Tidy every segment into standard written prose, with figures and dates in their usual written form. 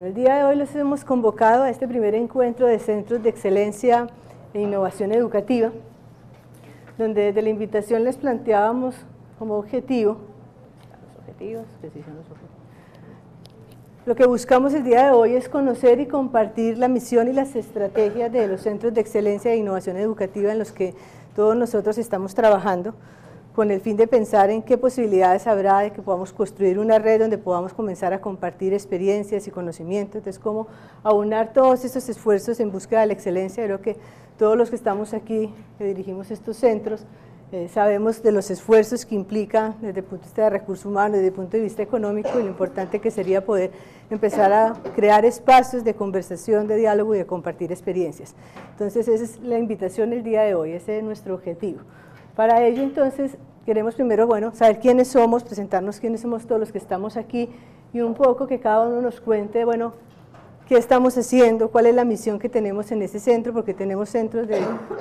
El día de hoy los hemos convocado a este primer encuentro de Centros de Excelencia e Innovación Educativa, donde desde la invitación les planteábamos como objetivo, lo que buscamos el día de hoy es conocer y compartir la misión y las estrategias de los Centros de Excelencia e Innovación Educativa en los que todos nosotros estamos trabajando, con el fin de pensar en qué posibilidades habrá de que podamos construir una red donde podamos comenzar a compartir experiencias y conocimientos. Entonces, cómo aunar todos estos esfuerzos en búsqueda de la excelencia. Creo que todos los que estamos aquí, que dirigimos estos centros, sabemos de los esfuerzos que implica desde el punto de vista de recursos humanos, desde el punto de vista económico, y lo importante que sería poder empezar a crear espacios de conversación, de diálogo y de compartir experiencias. Entonces, esa es la invitación el día de hoy, ese es nuestro objetivo. Para ello, entonces, queremos primero, bueno, saber quiénes somos, presentarnos quiénes somos todos los que estamos aquí y un poco que cada uno nos cuente, bueno, qué estamos haciendo, cuál es la misión que tenemos en ese centro, porque tenemos centros de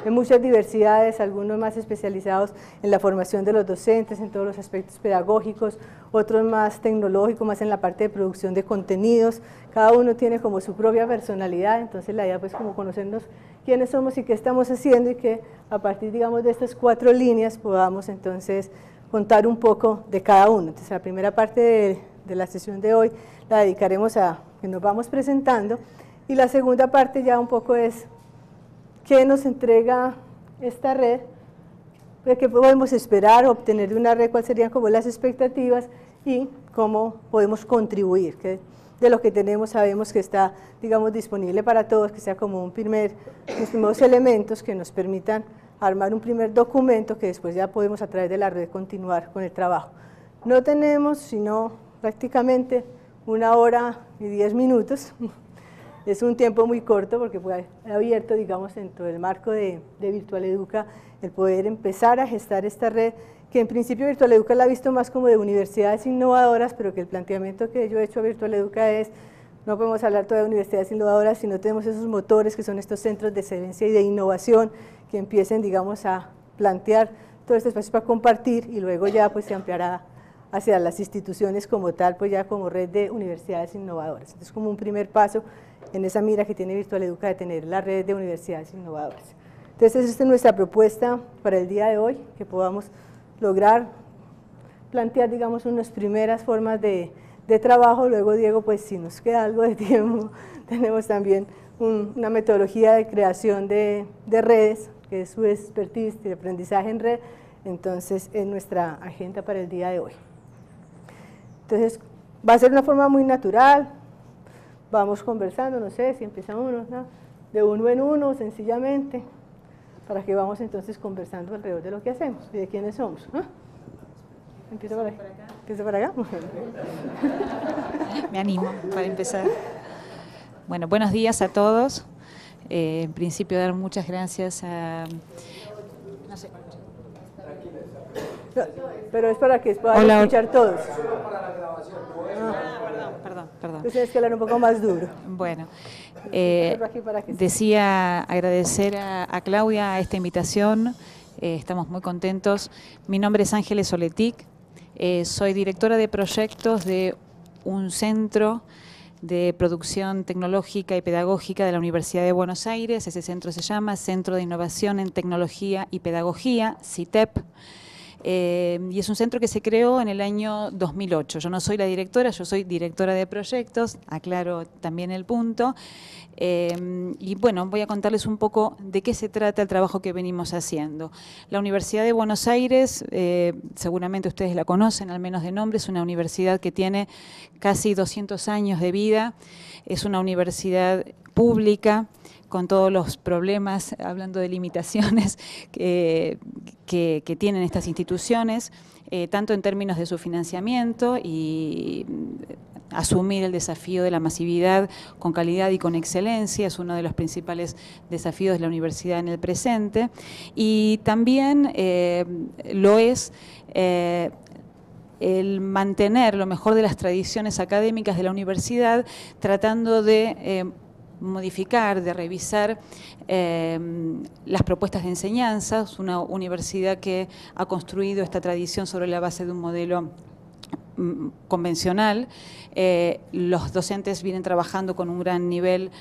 muchas diversidades, algunos más especializados en la formación de los docentes, en todos los aspectos pedagógicos, otros más tecnológicos, más en la parte de producción de contenidos, cada uno tiene como su propia personalidad, entonces la idea pues como conocernos quiénes somos y qué estamos haciendo y que a partir, digamos, de estas cuatro líneas podamos entonces contar un poco de cada uno. Entonces la primera parte de la sesión de hoy la dedicaremos a que nos vamos presentando, y la segunda parte ya un poco es qué nos entrega esta red, qué podemos esperar obtener de una red, cuáles serían como las expectativas y cómo podemos contribuir, que de lo que tenemos sabemos que está, digamos, disponible para todos, que sea como unos primeros elementos que nos permitan armar un primer documento que después ya podemos a través de la red continuar con el trabajo. No tenemos sino prácticamente 1 hora y 10 minutos, es un tiempo muy corto porque fue abierto, digamos, dentro del marco de Virtual Educa, el poder empezar a gestar esta red, que en principio Virtual Educa la ha visto más como de universidades innovadoras, pero que el planteamiento que yo he hecho a Virtual Educa es, no podemos hablar todavía de universidades innovadoras si no tenemos esos motores que son estos centros de excelencia y de innovación que empiecen, digamos, a plantear todo este espacio para compartir y luego ya pues se ampliará hacia las instituciones como tal, pues ya como red de universidades innovadoras. Entonces, como un primer paso en esa mira que tiene Virtual Educa de tener la red de universidades innovadoras. Entonces, esta es nuestra propuesta para el día de hoy, que podamos lograr plantear, digamos, unas primeras formas de trabajo. Luego, Diego, pues si nos queda algo de tiempo, tenemos también una metodología de creación de redes, que es su expertise de aprendizaje en red, entonces es nuestra agenda para el día de hoy. Entonces, va a ser una forma muy natural, vamos conversando, no sé, si empieza uno, ¿no? De uno en uno, sencillamente, para que vamos entonces conversando alrededor de lo que hacemos y de quiénes somos, ¿no? ¿Empiezo por acá? ¿Empiezo por acá? Me animo para empezar. Bueno, buenos días a todos. En principio, dar muchas gracias a... No sé. Pero es para que puedan escuchar todos. Perdón. Entonces tienes que hablar un poco más duro. Bueno, decía agradecer a Claudia a esta invitación, estamos muy contentos. Mi nombre es Ángeles Soletic, soy directora de proyectos de un centro de producción tecnológica y pedagógica de la Universidad de Buenos Aires. Ese centro se llama Centro de Innovación en Tecnología y Pedagogía, CITEP. Y es un centro que se creó en el año 2008. Yo no soy la directora, yo soy directora de proyectos, aclaro también el punto. Y bueno, voy a contarles un poco de qué se trata el trabajo que venimos haciendo. La Universidad de Buenos Aires, seguramente ustedes la conocen, al menos de nombre, es una universidad que tiene casi 200 años de vida, es una universidad pública, con todos los problemas, hablando de limitaciones que tienen estas instituciones, tanto en términos de su financiamiento y asumir el desafío de la masividad con calidad y con excelencia, es uno de los principales desafíos de la universidad en el presente, y también lo es el mantener lo mejor de las tradiciones académicas de la universidad, tratando de modificar, de revisar las propuestas de enseñanza. Es una universidad que ha construido esta tradición sobre la base de un modelo convencional. Los docentes vienen trabajando con un gran nivel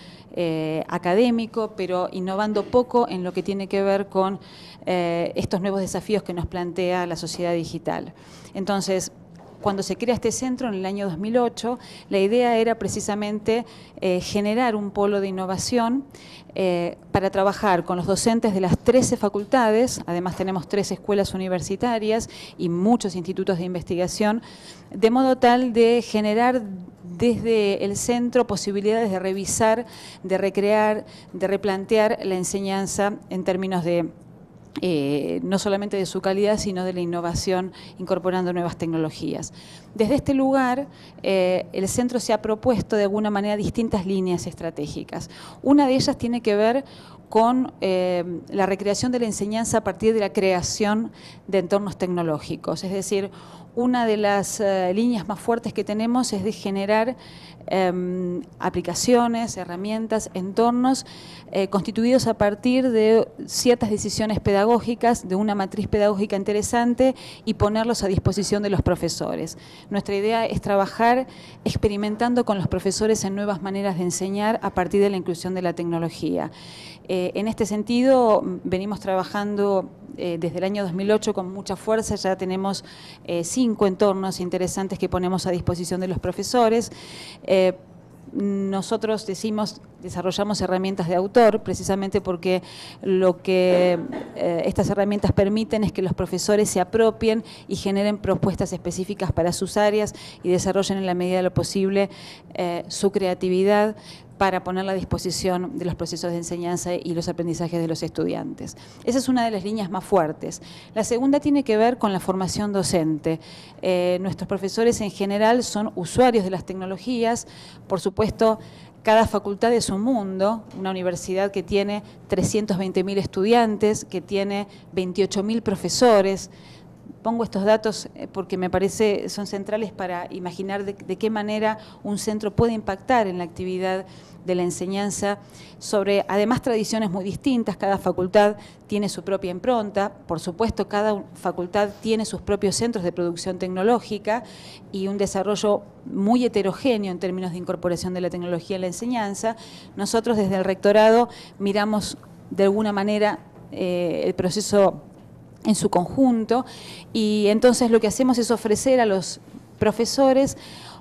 académico, pero innovando poco en lo que tiene que ver con estos nuevos desafíos que nos plantea la sociedad digital. Entonces, cuando se crea este centro en el año 2008, la idea era precisamente generar un polo de innovación para trabajar con los docentes de las 13 facultades, además tenemos 3 escuelas universitarias y muchos institutos de investigación, de modo tal de generar desde el centro posibilidades de revisar, de recrear, de replantear la enseñanza en términos de no solamente de su calidad, sino de la innovación incorporando nuevas tecnologías. Desde este lugar, el centro se ha propuesto de alguna manera distintas líneas estratégicas. Una de ellas tiene que ver con la recreación de la enseñanza a partir de la creación de entornos tecnológicos. Es decir, una de las líneas más fuertes que tenemos es de generar aplicaciones, herramientas, entornos constituidos a partir de ciertas decisiones pedagógicas, de una matriz pedagógica interesante y ponerlos a disposición de los profesores. Nuestra idea es trabajar experimentando con los profesores en nuevas maneras de enseñar a partir de la inclusión de la tecnología. En este sentido, venimos trabajando desde el año 2008 con mucha fuerza, ya tenemos 5 entornos interesantes que ponemos a disposición de los profesores. Nosotros decimos, desarrollamos herramientas de autor, precisamente porque lo que estas herramientas permiten es que los profesores se apropien y generen propuestas específicas para sus áreas y desarrollen en la medida de lo posible su creatividad para ponerla a disposición de los procesos de enseñanza y los aprendizajes de los estudiantes. Esa es una de las líneas más fuertes. La segunda tiene que ver con la formación docente. Nuestros profesores en general son usuarios de las tecnologías, por supuesto. Cada facultad es un mundo, una universidad que tiene 320.000 estudiantes, que tiene 28.000 profesores. Pongo estos datos porque me parece son centrales para imaginar de qué manera un centro puede impactar en la actividad de la enseñanza sobre, además, tradiciones muy distintas. Cada facultad tiene su propia impronta, por supuesto, cada facultad tiene sus propios centros de producción tecnológica y un desarrollo muy heterogéneo en términos de incorporación de la tecnología en la enseñanza. Nosotros desde el rectorado miramos de alguna manera el proceso en su conjunto y entonces lo que hacemos es ofrecer a los profesores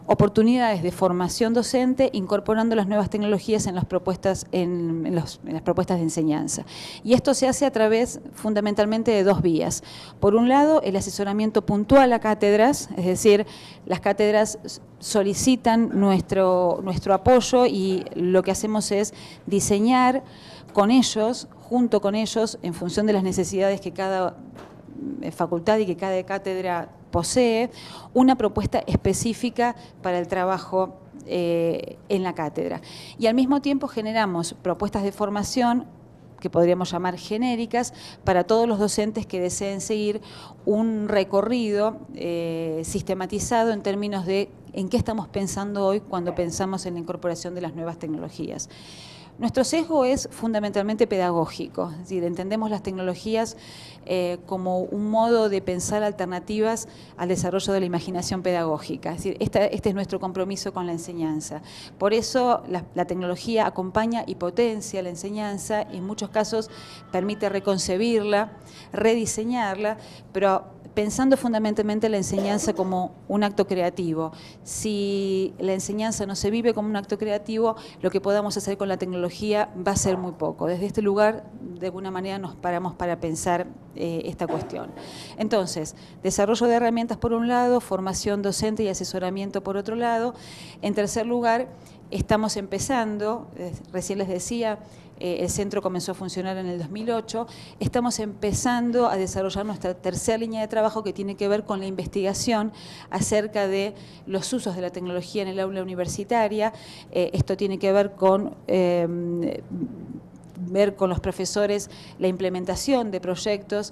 oportunidades de formación docente incorporando las nuevas tecnologías en las propuestas, en las propuestas de enseñanza. Y esto se hace a través fundamentalmente de 2 vías. Por un lado, el asesoramiento puntual a cátedras, es decir, las cátedras solicitan nuestro apoyo y lo que hacemos es diseñar con ellos, junto con ellos, en función de las necesidades que cada facultad y que cada cátedra posee, una propuesta específica para el trabajo en la cátedra. Y al mismo tiempo generamos propuestas de formación que podríamos llamar genéricas, para todos los docentes que deseen seguir un recorrido sistematizado en términos de en qué estamos pensando hoy cuando pensamos en la incorporación de las nuevas tecnologías. Nuestro sesgo es fundamentalmente pedagógico, es decir, entendemos las tecnologías como un modo de pensar alternativas al desarrollo de la imaginación pedagógica, es decir, este es nuestro compromiso con la enseñanza. Por eso la tecnología acompaña y potencia la enseñanza, en muchos casos permite reconcebirla, rediseñarla, pero pensando fundamentalmente la enseñanza como un acto creativo. Si la enseñanza no se vive como un acto creativo, lo que podamos hacer con la tecnología va a ser muy poco. Desde este lugar, de alguna manera, nos paramos para pensar esta cuestión. Entonces, desarrollo de herramientas por un lado, formación docente y asesoramiento por otro lado. En tercer lugar, estamos empezando, recién les decía, el centro comenzó a funcionar en el 2008, estamos empezando a desarrollar nuestra tercera línea de trabajo que tiene que ver con la investigación acerca de los usos de la tecnología en el aula universitaria. Esto tiene que ver con ver con los profesores la implementación de proyectos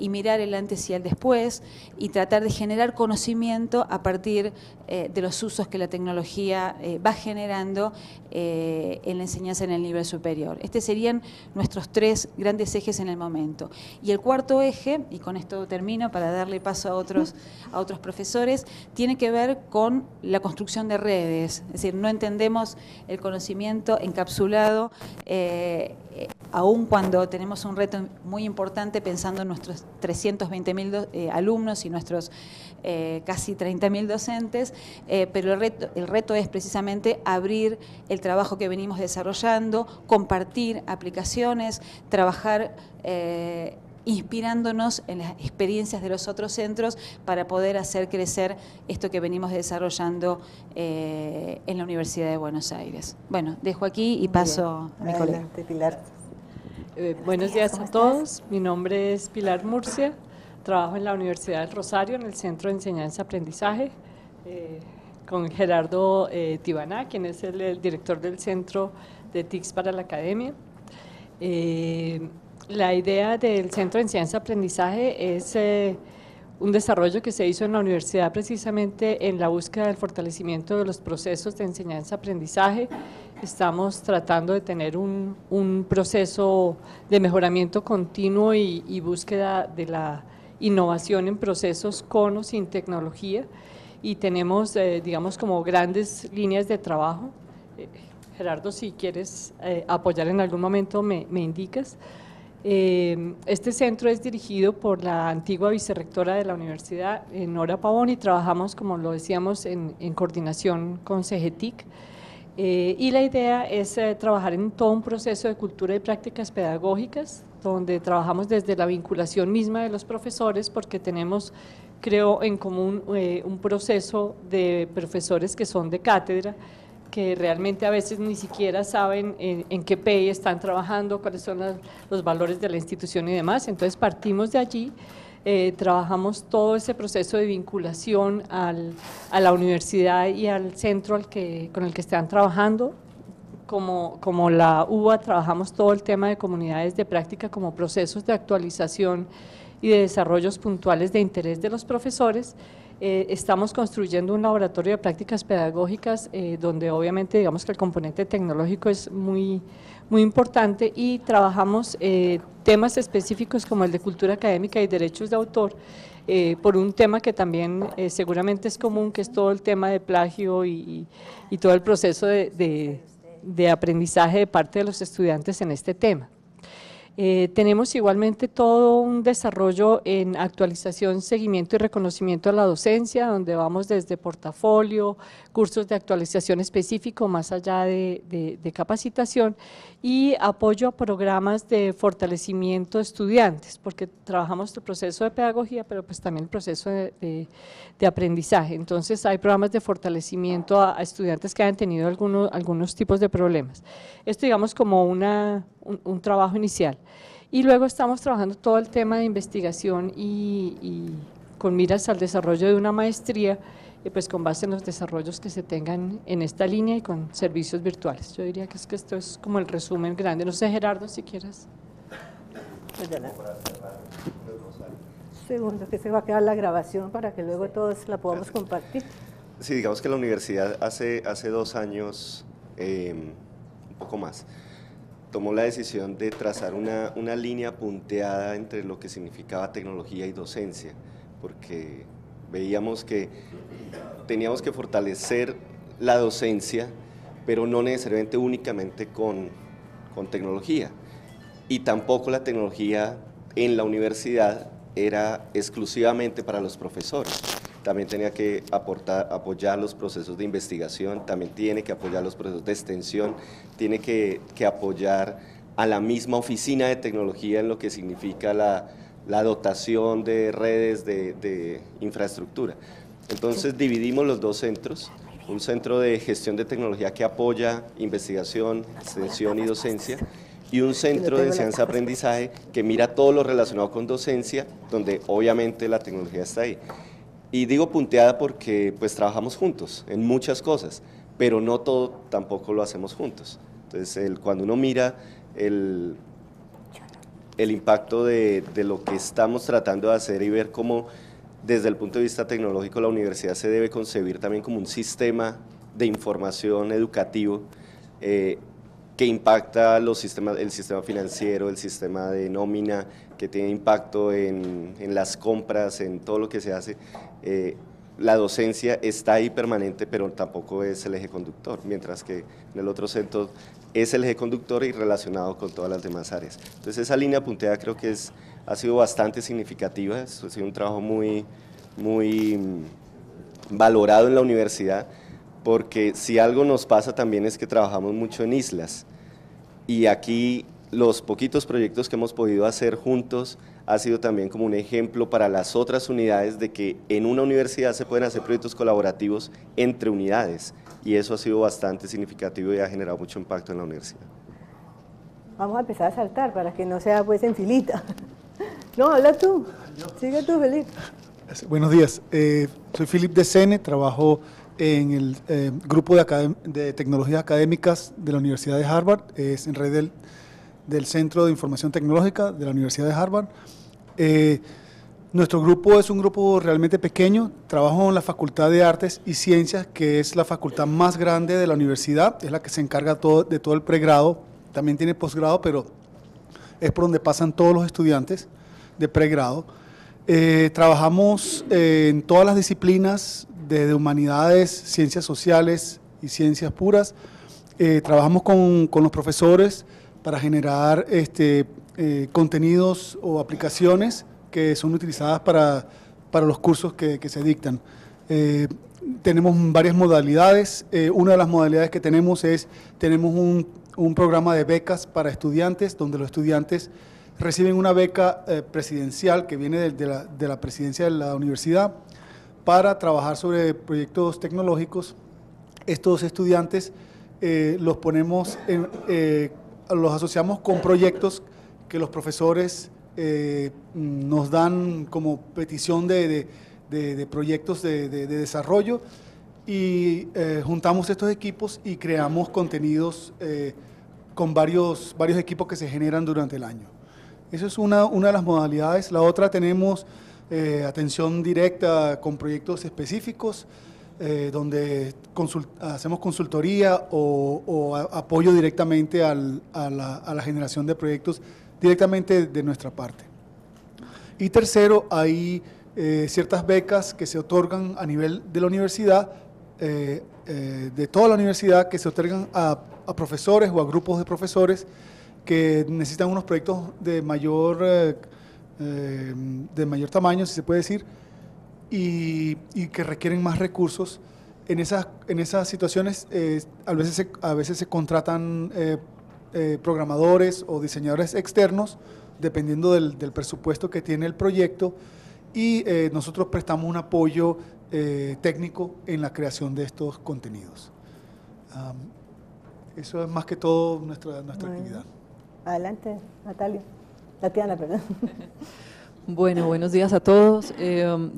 y mirar el antes y el después y tratar de generar conocimiento a partir de los usos que la tecnología va generando en la enseñanza en el nivel superior. Estos serían nuestros tres grandes ejes en el momento. Y el cuarto eje, y con esto termino para darle paso a otros profesores, tiene que ver con la construcción de redes. Es decir, no entendemos el conocimiento encapsulado aún cuando tenemos un reto muy importante pensando en nuestros 320.000 alumnos y nuestros casi 30.000 docentes, pero el reto es precisamente abrir el trabajo que venimos desarrollando, compartir aplicaciones, trabajar inspirándonos en las experiencias de los otros centros para poder hacer crecer esto que venimos desarrollando en la Universidad de Buenos Aires. Bueno, dejo aquí y paso a mi colega. Adelante, Pilar. Buenos días a todos. Mi nombre es Pilar Murcia. Trabajo en la Universidad del Rosario, en el Centro de Enseñanza-Aprendizaje, con Gerardo Tibaná, quien es el director del Centro de TICS para la Academia. La idea del Centro de Enseñanza-Aprendizaje es un desarrollo que se hizo en la universidad precisamente en la búsqueda del fortalecimiento de los procesos de enseñanza-aprendizaje. Estamos tratando de tener un proceso de mejoramiento continuo y búsqueda de la innovación en procesos con o sin tecnología, y tenemos, digamos, como grandes líneas de trabajo. Gerardo, si quieres apoyar en algún momento, me indicas. Este centro es dirigido por la antigua vicerrectora de la universidad, Nora Pavón, y trabajamos, como lo decíamos, en coordinación con CGETIC. Y la idea es trabajar en todo un proceso de cultura y prácticas pedagógicas, donde trabajamos desde la vinculación misma de los profesores, porque tenemos, creo, en común un proceso de profesores que son de cátedra, que realmente a veces ni siquiera saben en qué PEI están trabajando, cuáles son los valores de la institución y demás. Entonces partimos de allí, trabajamos todo ese proceso de vinculación a la universidad y al centro con el que están trabajando. Como la UBA trabajamos todo el tema de comunidades de práctica como procesos de actualización y de desarrollos puntuales de interés de los profesores. Estamos construyendo un laboratorio de prácticas pedagógicas donde obviamente digamos que el componente tecnológico es muy importante, y trabajamos temas específicos como el de cultura académica y derechos de autor, por un tema que también seguramente es común, que es todo el tema de plagio y todo el proceso de aprendizaje de parte de los estudiantes en este tema. Tenemos igualmente todo un desarrollo en actualización, seguimiento y reconocimiento a la docencia, donde vamos desde portafolio, cursos de actualización específico más allá de capacitación, y apoyo a programas de fortalecimiento de estudiantes, porque trabajamos el proceso de pedagogía, pero pues también el proceso de aprendizaje. Entonces hay programas de fortalecimiento a estudiantes que hayan tenido algunos tipos de problemas. Esto digamos como un trabajo inicial. Y luego estamos trabajando todo el tema de investigación y con miras al desarrollo de una maestría, pues con base en los desarrollos que se tengan en esta línea y con servicios virtuales. Yo diría que, es que esto es como el resumen grande. No sé, Gerardo, si quieres. Segundo, que se va a quedar la grabación para que luego todos la podamos compartir. Sí, digamos que la universidad hace 2 años, un poco más, tomó la decisión de trazar una línea punteada entre lo que significaba tecnología y docencia, porque veíamos que teníamos que fortalecer la docencia, pero no necesariamente únicamente con tecnología, y tampoco la tecnología en la universidad era exclusivamente para los profesores. También tenía que apoyar los procesos de investigación, también tiene que apoyar los procesos de extensión, tiene que apoyar a la misma oficina de tecnología en lo que significa la dotación de redes de infraestructura. Entonces dividimos los 2 centros, un centro de gestión de tecnología que apoya investigación, extensión y docencia, y un centro de enseñanza-aprendizaje que mira todo lo relacionado con docencia, donde obviamente la tecnología está ahí. Y digo punteada porque pues trabajamos juntos en muchas cosas, pero no todo tampoco lo hacemos juntos. Entonces, cuando uno mira el impacto de lo que estamos tratando de hacer y ver cómo desde el punto de vista tecnológico la universidad se debe concebir también como un sistema de información educativo que impacta los sistemas, el sistema financiero, el sistema de nómina, que tiene impacto en las compras, en todo lo que se hace. La docencia está ahí permanente, pero tampoco es el eje conductor, mientras que en el otro centro es el eje conductor y relacionado con todas las demás áreas. Entonces esa línea punteada creo que ha sido bastante significativa, ha sido un trabajo muy valorado en la universidad, porque si algo nos pasa también es que trabajamos mucho en islas, y aquí los poquitos proyectos que hemos podido hacer juntos ha sido también como un ejemplo para las otras unidades de que en una universidad se pueden hacer proyectos colaborativos entre unidades, y eso ha sido bastante significativo y ha generado mucho impacto en la universidad. Vamos a empezar a saltar para que no sea pues en filita. No, habla tú. Sigue tú, Felipe. Buenos días. Soy Felipe de Sene, trabajo en el grupo de tecnologías académicas de la Universidad de Harvard, es en red del Centro de Información Tecnológica de la Universidad de Harvard. Nuestro grupo es un grupo realmente pequeño, trabajo en la Facultad de Artes y Ciencias, que es la facultad más grande de la universidad, es la que se encarga de todo el pregrado, también tiene posgrado, pero es por donde pasan todos los estudiantes de pregrado. Trabajamos en todas las disciplinas, de humanidades, ciencias sociales y ciencias puras. Trabajamos con los profesores para generar contenidos o aplicaciones que son utilizadas para los cursos que se dictan. Tenemos varias modalidades. Una de las modalidades que tenemos es, tenemos un programa de becas para estudiantes, donde los estudiantes reciben una beca presidencial que viene de la presidencia de la universidad para trabajar sobre proyectos tecnológicos. Estos estudiantes los ponemos, los asociamos con proyectos que los profesores nos dan como petición de proyectos de desarrollo, y juntamos estos equipos y creamos contenidos con varios equipos que se generan durante el año. Eso es una de las modalidades. La otra tenemos atención directa con proyectos específicos, donde hacemos consultoría o apoyo directamente a la generación de proyectos directamente de nuestra parte. Y tercero, hay ciertas becas que se otorgan a nivel de la universidad, de toda la universidad, que se otorgan a profesores o a grupos de profesores que necesitan unos proyectos de mayor tamaño, si se puede decir, y que requieren más recursos. En esas situaciones a veces se contratan programadores o diseñadores externos, dependiendo del presupuesto que tiene el proyecto, y nosotros prestamos un apoyo técnico en la creación de estos contenidos. Eso es más que todo nuestra actividad. Adelante, Tatiana, perdón. Bueno, buenos días a todos.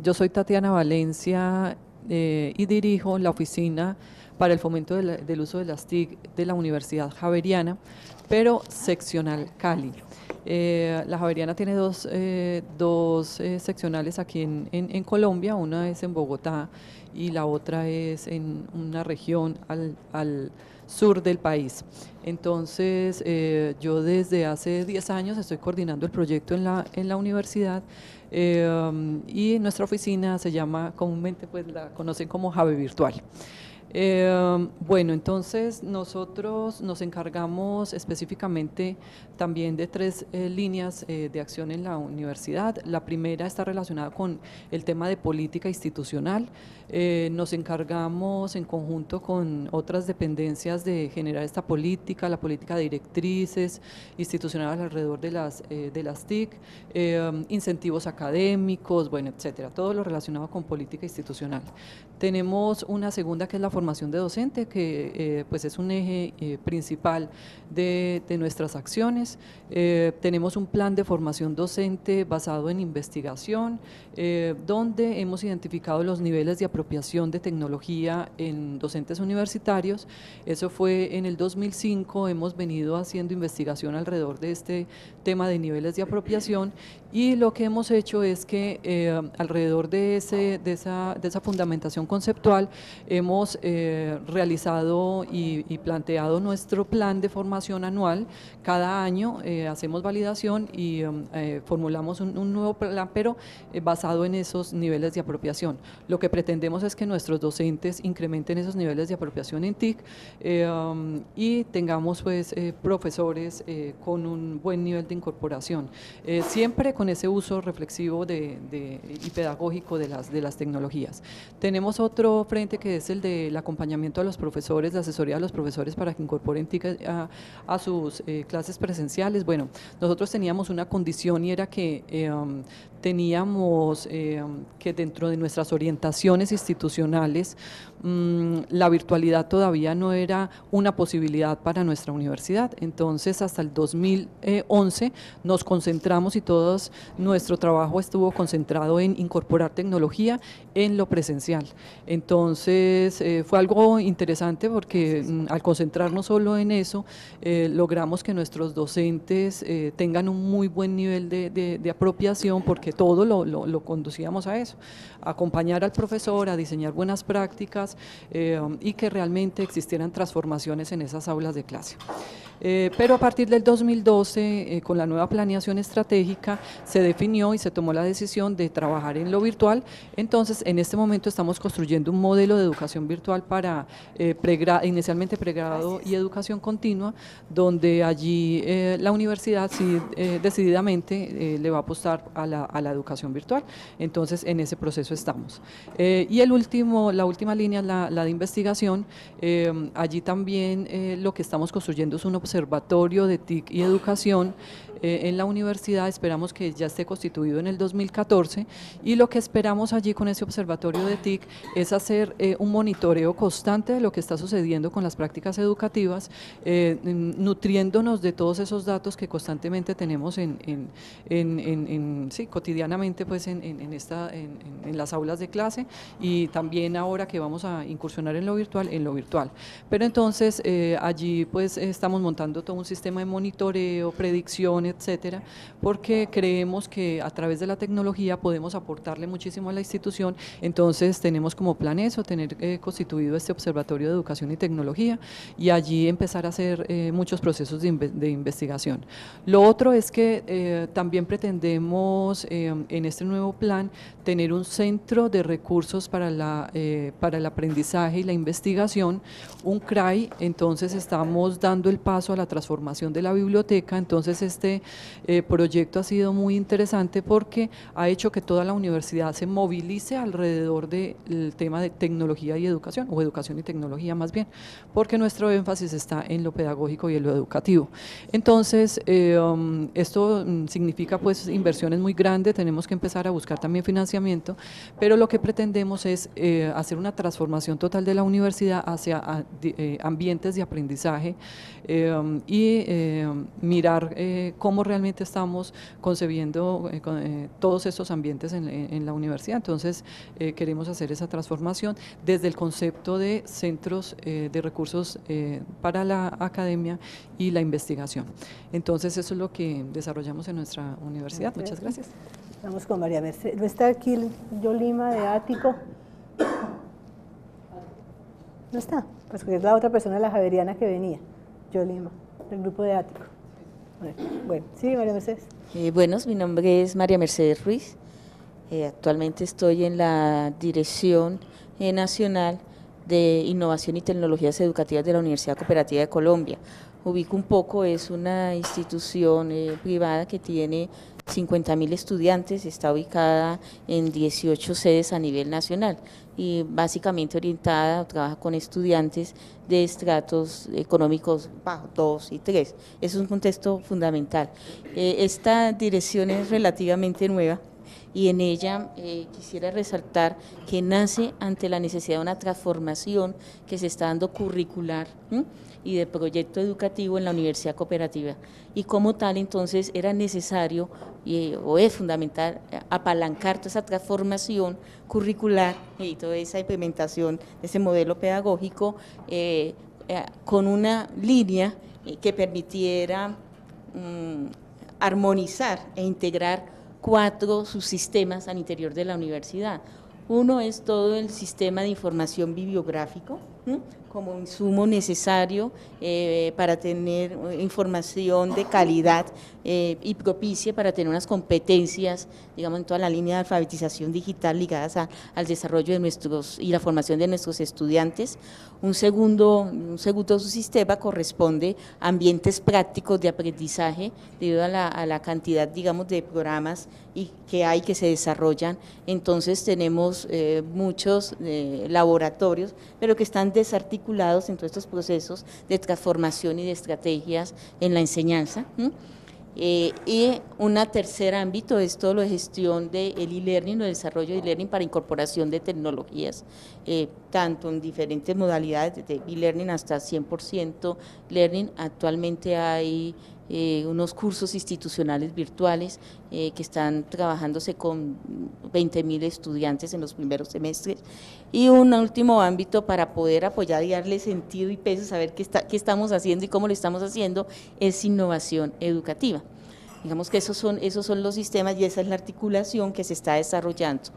Yo soy Tatiana Valencia y dirijo la oficina para el fomento del uso de las TIC de la Universidad Javeriana, pero seccional Cali. La Javeriana tiene dos seccionales aquí en Colombia, una es en Bogotá y la otra es en una región al sur del país. Entonces, yo desde hace 10 años estoy coordinando el proyecto en la universidad, y nuestra oficina se llama, comúnmente pues la conocen como Jave Virtual. Bueno, entonces nosotros nos encargamos específicamente también de tres líneas de acción en la universidad. La primera está relacionada con el tema de política institucional. Nos encargamos en conjunto con otras dependencias de generar esta política, la política de directrices institucionales alrededor de las TIC, incentivos académicos, bueno, etcétera, todo lo relacionado con política institucional. Tenemos una segunda que es la formación formación de docentes, que pues es un eje principal de nuestras acciones. Tenemos un plan de formación docente basado en investigación, donde hemos identificado los niveles de apropiación de tecnología en docentes universitarios. Eso fue en el 2005, hemos venido haciendo investigación alrededor de este tema de niveles de apropiación, y lo que hemos hecho es que alrededor de esa fundamentación conceptual hemos realizado y planteado nuestro plan de formación anual. Cada año hacemos validación y formulamos un nuevo plan, pero basado en esos niveles de apropiación. Lo que pretendemos es que nuestros docentes incrementen esos niveles de apropiación en TIC y tengamos pues profesores con un buen nivel de incorporación, siempre con ese uso reflexivo y pedagógico de las tecnologías. Tenemos otro frente que es el del acompañamiento a los profesores, la asesoría a los profesores para que incorporen TIC a sus clases presenciales. Bueno, nosotros teníamos una condición, y era que teníamos que dentro de nuestras orientaciones institucionales la virtualidad todavía no era una posibilidad para nuestra universidad. Entonces hasta el 2011 nos concentramos, y todo nuestro trabajo estuvo concentrado en incorporar tecnología en lo presencial. Entonces fue algo interesante porque al concentrarnos solo en eso logramos que nuestros docentes tengan un muy buen nivel de apropiación, porque todo lo conducíamos a eso, a acompañar al profesor, a diseñar buenas prácticas y que realmente existieran transformaciones en esas aulas de clase. Pero a partir del 2012, con la nueva planeación estratégica, se definió y se tomó la decisión de trabajar en lo virtual. Entonces, en este momento estamos construyendo un modelo de educación virtual para inicialmente pregrado y educación continua, donde allí la universidad sí, decididamente le va a apostar a la educación virtual. Entonces, en ese proceso estamos. Y la última línea es la de investigación. Allí también lo que estamos construyendo es un observatorio de TIC y educación en la universidad. Esperamos que ya esté constituido en el 2014, y lo que esperamos allí con ese observatorio de TIC es hacer un monitoreo constante de lo que está sucediendo con las prácticas educativas, nutriéndonos de todos esos datos que constantemente tenemos cotidianamente pues en las aulas de clase, y también ahora que vamos a incursionar en lo virtual, Pero entonces allí pues estamos montando todo un sistema de monitoreo, predicción, etcétera, porque creemos que a través de la tecnología podemos aportarle muchísimo a la institución. Entonces tenemos como plan eso, tener constituido este observatorio de educación y tecnología, y allí empezar a hacer muchos procesos de investigación. Lo otro es que también pretendemos en este nuevo plan tener un centro de recursos para el aprendizaje y la investigación, un CRAI. Entonces estamos dando el paso a la transformación de la biblioteca. Entonces este proyecto ha sido muy interesante porque ha hecho que toda la universidad se movilice alrededor del tema de tecnología y educación, o educación y tecnología más bien, porque nuestro énfasis está en lo pedagógico y en lo educativo. Entonces esto significa pues inversiones muy grandes, tenemos que empezar a buscar también financiamiento, pero lo que pretendemos es hacer una transformación total de la universidad hacia ambientes de aprendizaje mirar cómo realmente estamos concebiendo todos estos ambientes en la universidad. Entonces queremos hacer esa transformación desde el concepto de centros de recursos para la academia y la investigación. Entonces eso es lo que desarrollamos en nuestra universidad. Gracias. Muchas gracias. Estamos con María Mercedes. ¿No está aquí Yolima de Ático? No está, pues es la otra persona, la Javeriana que venía, Yolima, del grupo de Ático. Bueno, sí, María Mercedes. Mi nombre es María Mercedes Ruiz. Actualmente estoy en la Dirección Nacional de Innovación y Tecnologías Educativas de la Universidad Cooperativa de Colombia. Ubico un poco, es una institución privada que tiene 50.000 estudiantes, está ubicada en 18 sedes a nivel nacional y básicamente orientada, trabaja con estudiantes de estratos económicos bajos, 2 y 3. Es un contexto fundamental. Esta dirección es relativamente nueva y en ella quisiera resaltar que nace ante la necesidad de una transformación que se está dando curricular y de proyecto educativo en la Universidad Cooperativa, y como tal entonces era necesario o es fundamental apalancar toda esa transformación curricular y toda esa implementación de ese modelo pedagógico con una línea que permitiera armonizar e integrar cuatro subsistemas al interior de la universidad. Uno es todo el sistema de información bibliográfico, como insumo necesario para tener información de calidad y propicia para tener unas competencias, digamos, en toda la línea de alfabetización digital ligadas al desarrollo de nuestros y la formación de nuestros estudiantes. Un segundo subsistema corresponde a ambientes prácticos de aprendizaje debido a la cantidad, digamos, de programas y que hay que se desarrollan. Entonces tenemos muchos laboratorios, pero que están desarticulados en todos estos procesos de transformación y de estrategias en la enseñanza. Y un tercer ámbito es todo lo de gestión del e-learning, lo de desarrollo de e-learning para incorporación de tecnologías, tanto en diferentes modalidades, desde e-learning hasta 100% learning. Actualmente hay unos cursos institucionales virtuales que están trabajándose con 20.000 estudiantes en los primeros semestres, y un último ámbito para poder apoyar y darle sentido y peso, saber qué estamos haciendo y cómo lo estamos haciendo, es innovación educativa. Digamos que esos son los sistemas y esa es la articulación que se está desarrollando.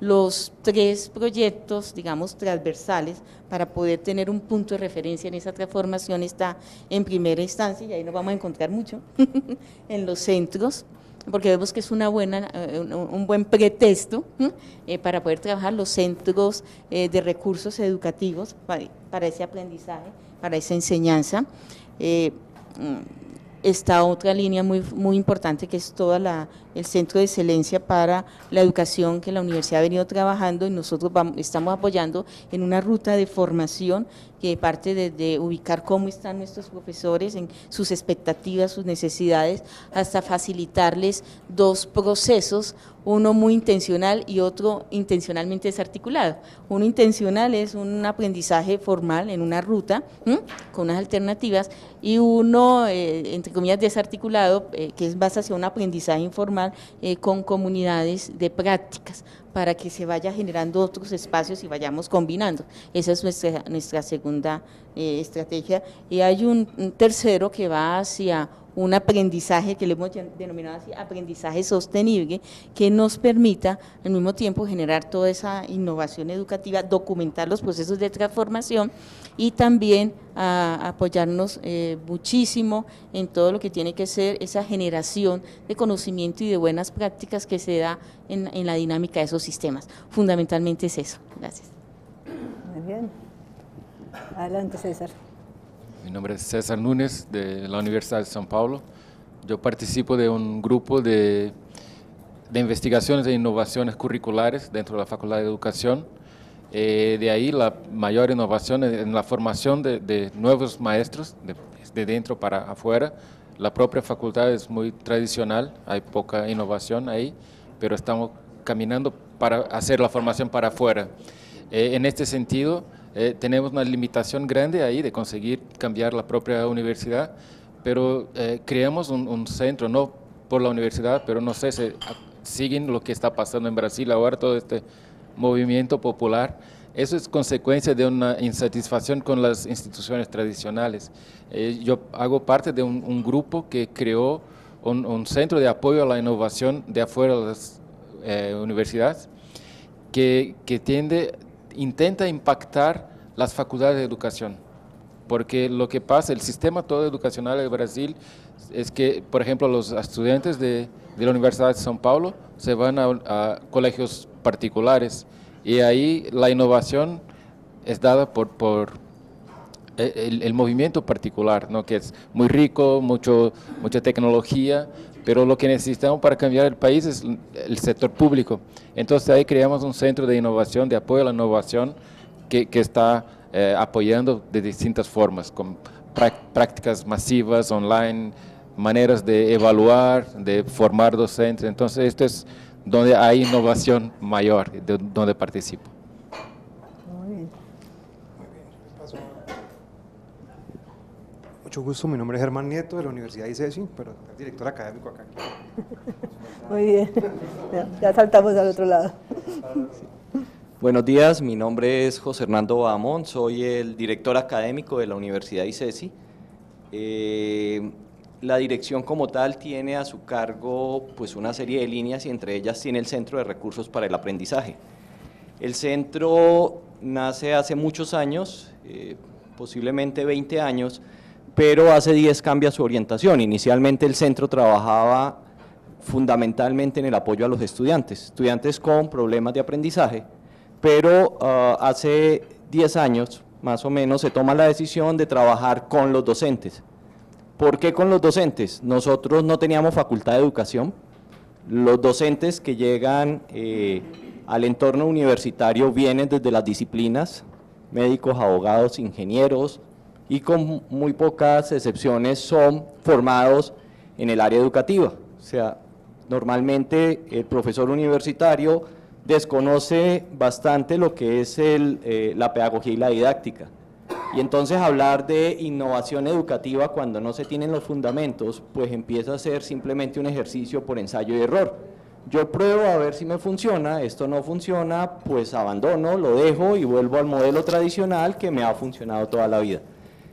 Los tres proyectos, digamos, transversales para poder tener un punto de referencia en esa transformación está en primera instancia, y ahí nos vamos a encontrar mucho, en los centros, porque vemos que es un buen pretexto para poder trabajar los centros de recursos educativos para ese aprendizaje, para esa enseñanza. Está otra línea muy importante, que es todo el Centro de Excelencia para la Educación, que la universidad ha venido trabajando, y nosotros estamos apoyando en una ruta de formación que parte desde ubicar cómo están nuestros profesores en sus expectativas, sus necesidades, hasta facilitarles dos procesos, uno muy intencional y otro intencionalmente desarticulado. Uno intencional es un aprendizaje formal en una ruta con unas alternativas, y uno, entre comillas, desarticulado, que es más hacia un aprendizaje informal con comunidades de prácticas, para que se vaya generando otros espacios y vayamos combinando. Esa es nuestra segunda estrategia. Y hay un tercero que va hacia un aprendizaje que le hemos denominado así, aprendizaje sostenible, que nos permita al mismo tiempo generar toda esa innovación educativa, documentar los procesos de transformación y también apoyarnos muchísimo en todo lo que tiene que ser esa generación de conocimiento y de buenas prácticas que se da en la dinámica de esos sistemas. Fundamentalmente es eso. Gracias. Muy bien. Adelante, César. Mi nombre es César Núñez, de la Universidad de São Paulo. Yo participo de un grupo de investigaciones e innovaciones curriculares dentro de la Facultad de Educación. De ahí la mayor innovación en la formación de nuevos maestros, de dentro para afuera. La propia facultad es muy tradicional, hay poca innovación ahí, pero estamos caminando para hacer la formación para afuera. En este sentido, tenemos una limitación grande ahí de conseguir cambiar la propia universidad, pero creamos un centro, no por la universidad, pero no sé, siguen lo que está pasando en Brasil ahora, todo este movimiento popular. Eso es consecuencia de una insatisfacción con las instituciones tradicionales. Yo hago parte de un grupo que creó un centro de apoyo a la innovación de afuera de las universidades, que intenta impactar las facultades de educación, porque lo que pasa, el sistema todo educacional de Brasil es que, por ejemplo, los estudiantes de la Universidad de São Paulo se van a colegios particulares, y ahí la innovación es dada por el movimiento particular, ¿no? Que es muy rico, mucha tecnología, pero lo que necesitamos para cambiar el país es el sector público. Entonces ahí creamos un centro de innovación, de apoyo a la innovación, que está apoyando de distintas formas, con prácticas masivas, online, maneras de evaluar, de formar docentes. Entonces esto es donde hay innovación mayor, de donde participo. Muy bien. Mucho gusto, mi nombre es Germán Nieto de la Universidad de Icesi, pero es director académico acá. Muy bien, ya saltamos al otro lado. Sí. Buenos días, mi nombre es José Hernando Bahamón, soy el director académico de la Universidad de Icesi. La dirección como tal tiene a su cargo pues una serie de líneas y entre ellas tiene el Centro de Recursos para el Aprendizaje. El centro nace hace muchos años, posiblemente 20 años, pero hace 10 cambia su orientación. Inicialmente el centro trabajaba fundamentalmente en el apoyo a los estudiantes, con problemas de aprendizaje, pero hace 10 años más o menos se toma la decisión de trabajar con los docentes. ¿Por qué con los docentes? Nosotros no teníamos facultad de educación, los docentes que llegan al entorno universitario vienen desde las disciplinas, médicos, abogados, ingenieros, y con muy pocas excepciones son formados en el área educativa. O sea, normalmente el profesor universitario desconoce bastante lo que es la pedagogía y la didáctica. Y entonces hablar de innovación educativa cuando no se tienen los fundamentos, pues empieza a ser simplemente un ejercicio por ensayo y error. Yo pruebo a ver si me funciona, esto no funciona, pues abandono, lo dejo y vuelvo al modelo tradicional que me ha funcionado toda la vida.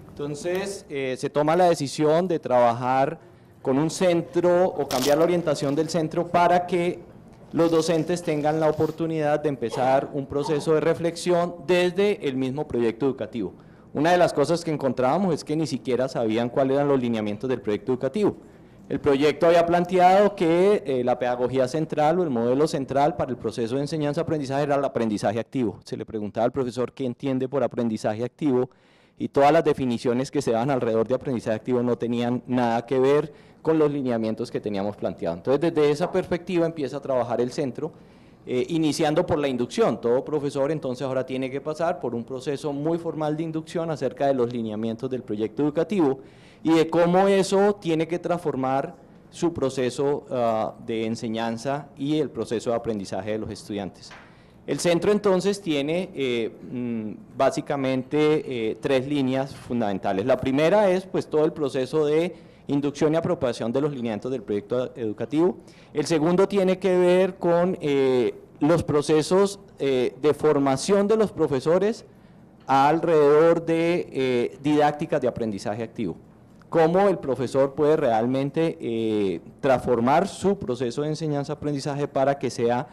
Entonces se toma la decisión de trabajar con un centro o cambiar la orientación del centro para que los docentes tengan la oportunidad de empezar un proceso de reflexión desde el mismo proyecto educativo. Una de las cosas que encontrábamos es que ni siquiera sabían cuáles eran los lineamientos del proyecto educativo. El proyecto había planteado que la pedagogía central o el modelo central para el proceso de enseñanza-aprendizaje era el aprendizaje activo. Se le preguntaba al profesor qué entiende por aprendizaje activo y todas las definiciones que se daban alrededor de aprendizaje activo no tenían nada que ver con los lineamientos que teníamos planteados. Entonces, desde esa perspectiva empieza a trabajar el centro, iniciando por la inducción. Todo profesor entonces ahora tiene que pasar por un proceso muy formal de inducción acerca de los lineamientos del proyecto educativo y de cómo eso tiene que transformar su proceso de enseñanza y el proceso de aprendizaje de los estudiantes. El centro entonces tiene básicamente 3 líneas fundamentales. La primera es pues todo el proceso de inducción y apropiación de los lineamientos del proyecto educativo. El segundo tiene que ver con los procesos de formación de los profesores alrededor de didácticas de aprendizaje activo. Cómo el profesor puede realmente transformar su proceso de enseñanza-aprendizaje para que sea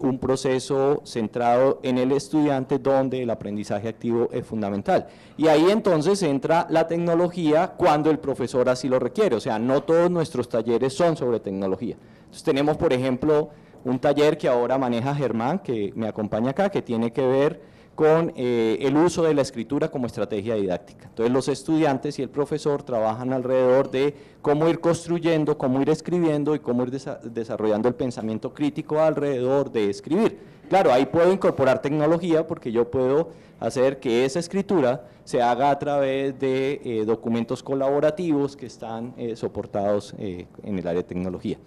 un proceso centrado en el estudiante donde el aprendizaje activo es fundamental. Y ahí entonces entra la tecnología cuando el profesor así lo requiere, o sea, no todos nuestros talleres son sobre tecnología. Entonces tenemos, por ejemplo, un taller que ahora maneja Germán, que me acompaña acá, que tiene que ver con el uso de la escritura como estrategia didáctica. Entonces los estudiantes y el profesor trabajan alrededor de cómo ir construyendo, cómo ir escribiendo y cómo ir desarrollando el pensamiento crítico alrededor de escribir. Claro, ahí puedo incorporar tecnología porque yo puedo hacer que esa escritura se haga a través de documentos colaborativos que están soportados en el área de tecnología.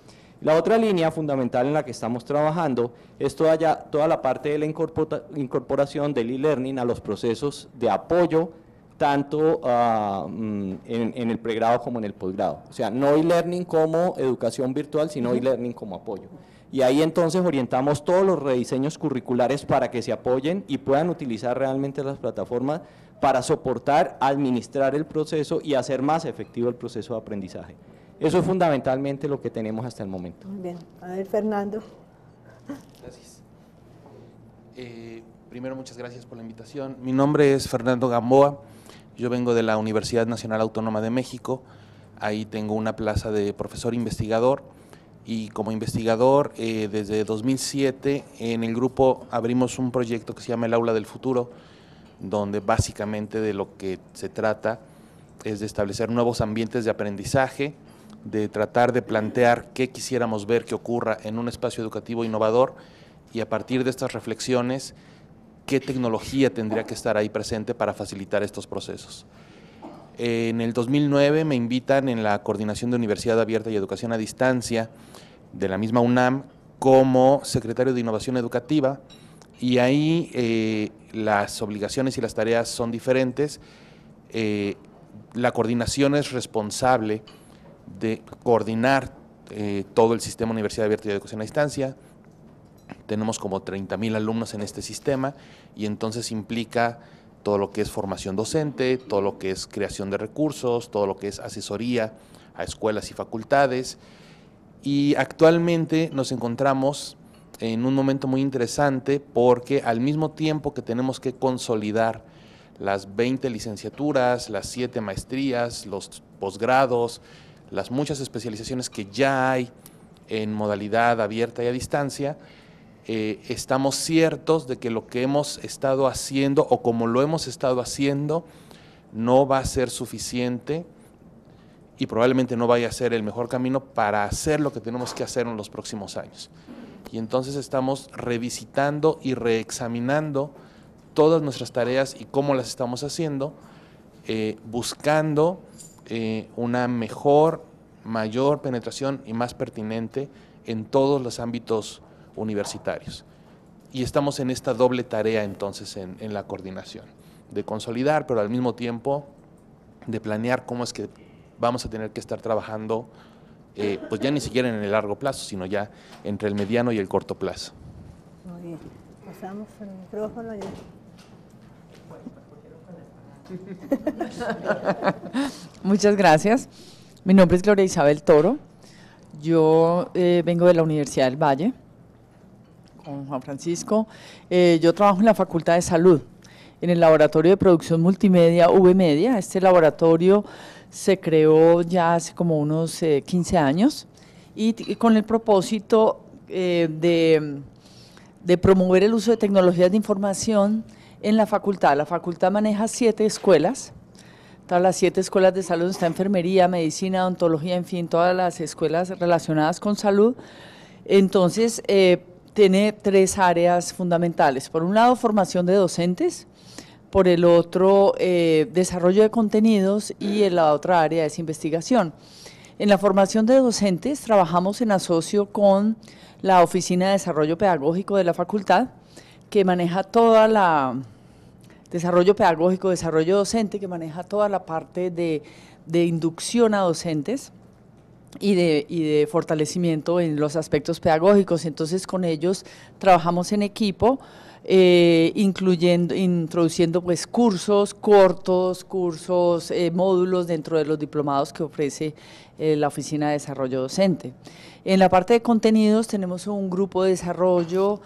La otra línea fundamental en la que estamos trabajando es toda la parte de la incorporación del e-learning a los procesos de apoyo, tanto en el pregrado como en el posgrado. O sea, no e-learning como educación virtual, sino e-learning como apoyo. Y ahí entonces orientamos todos los rediseños curriculares para que se apoyen y puedan utilizar realmente las plataformas para soportar, administrar el proceso y hacer más efectivo el proceso de aprendizaje. Eso es fundamentalmente lo que tenemos hasta el momento. Muy bien. A ver, Fernando. Gracias. Primero, muchas gracias por la invitación. Mi nombre es Fernando Gamboa, yo vengo de la Universidad Nacional Autónoma de México, ahí tengo una plaza de profesor investigador y como investigador desde 2007 en el grupo abrimos un proyecto que se llama El Aula del Futuro, donde básicamente de lo que se trata es de establecer nuevos ambientes de aprendizaje, de tratar de plantear qué quisiéramos ver que ocurra en un espacio educativo innovador y a partir de estas reflexiones, qué tecnología tendría que estar ahí presente para facilitar estos procesos. En el 2009 me invitan en la Coordinación de Universidad Abierta y Educación a Distancia de la misma UNAM como secretario de Innovación Educativa, y ahí las obligaciones y las tareas son diferentes. La coordinación es responsable de coordinar todo el sistema Universidad Abierta y Educación a Distancia. Tenemos como 30.000 alumnos en este sistema y entonces implica todo lo que es formación docente, todo lo que es creación de recursos, todo lo que es asesoría a escuelas y facultades. Y actualmente nos encontramos en un momento muy interesante porque al mismo tiempo que tenemos que consolidar las 20 licenciaturas, las 7 maestrías, los posgrados, las muchas especializaciones que ya hay en modalidad abierta y a distancia, estamos ciertos de que lo que hemos estado haciendo o como lo hemos estado haciendo no va a ser suficiente y probablemente no vaya a ser el mejor camino para hacer lo que tenemos que hacer en los próximos años. Y entonces estamos revisitando y reexaminando todas nuestras tareas y cómo las estamos haciendo, buscando una mejor, mayor penetración y más pertinente en todos los ámbitos universitarios. Y estamos en esta doble tarea entonces en la coordinación, de consolidar, pero al mismo tiempo de planear cómo es que vamos a tener que estar trabajando, pues ya ni siquiera en el largo plazo, sino ya entre el mediano y el corto plazo. Muy bien, pasamos el micrófono. Muchas gracias. Mi nombre es Gloria Isabel Toro, yo vengo de la Universidad del Valle, con Juan Francisco. Yo trabajo en la Facultad de Salud, en el Laboratorio de Producción Multimedia VMedia. Este laboratorio se creó ya hace como unos 15 años y con el propósito de promover el uso de tecnologías de información en la facultad. La facultad maneja 7 escuelas. Todas las 7 escuelas de salud, está enfermería, medicina, odontología, en fin, todas las escuelas relacionadas con salud. Entonces, tiene 3 áreas fundamentales. Por un lado, formación de docentes, por el otro, desarrollo de contenidos, y en la otra área es investigación. En la formación de docentes trabajamos en asocio con la Oficina de Desarrollo Pedagógico de la facultad, que maneja toda la… desarrollo pedagógico, desarrollo docente, que maneja toda la parte de inducción a docentes y de fortalecimiento en los aspectos pedagógicos. Entonces, con ellos trabajamos en equipo, introduciendo pues cursos cortos, cursos, módulos dentro de los diplomados que ofrece la Oficina de Desarrollo Docente. En la parte de contenidos tenemos un grupo de desarrollo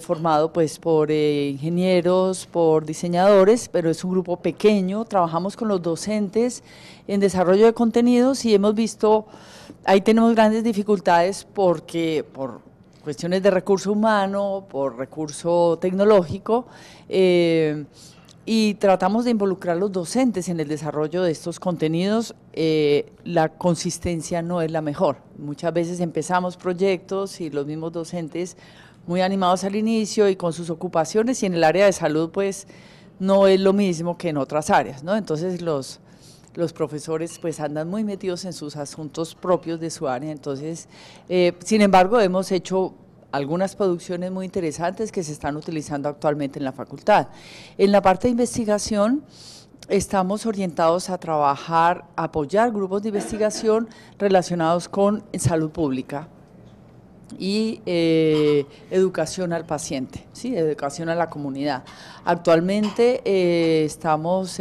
formado pues por ingenieros, por diseñadores, pero es un grupo pequeño. Trabajamos con los docentes en desarrollo de contenidos y hemos visto, ahí tenemos grandes dificultades porque por cuestiones de recurso humano, por recurso tecnológico, y tratamos de involucrar a los docentes en el desarrollo de estos contenidos. La consistencia no es la mejor. Muchas veces empezamos proyectos y los mismos docentes muy animados al inicio y con sus ocupaciones, y en el área de salud pues no es lo mismo que en otras áreas, ¿no? Entonces los profesores pues andan muy metidos en sus asuntos propios de su área. Entonces, sin embargo, hemos hecho algunas producciones muy interesantes que se están utilizando actualmente en la facultad. En la parte de investigación estamos orientados a trabajar, a apoyar grupos de investigación relacionados con salud pública y educación al paciente, ¿sí? Educación a la comunidad. Actualmente estamos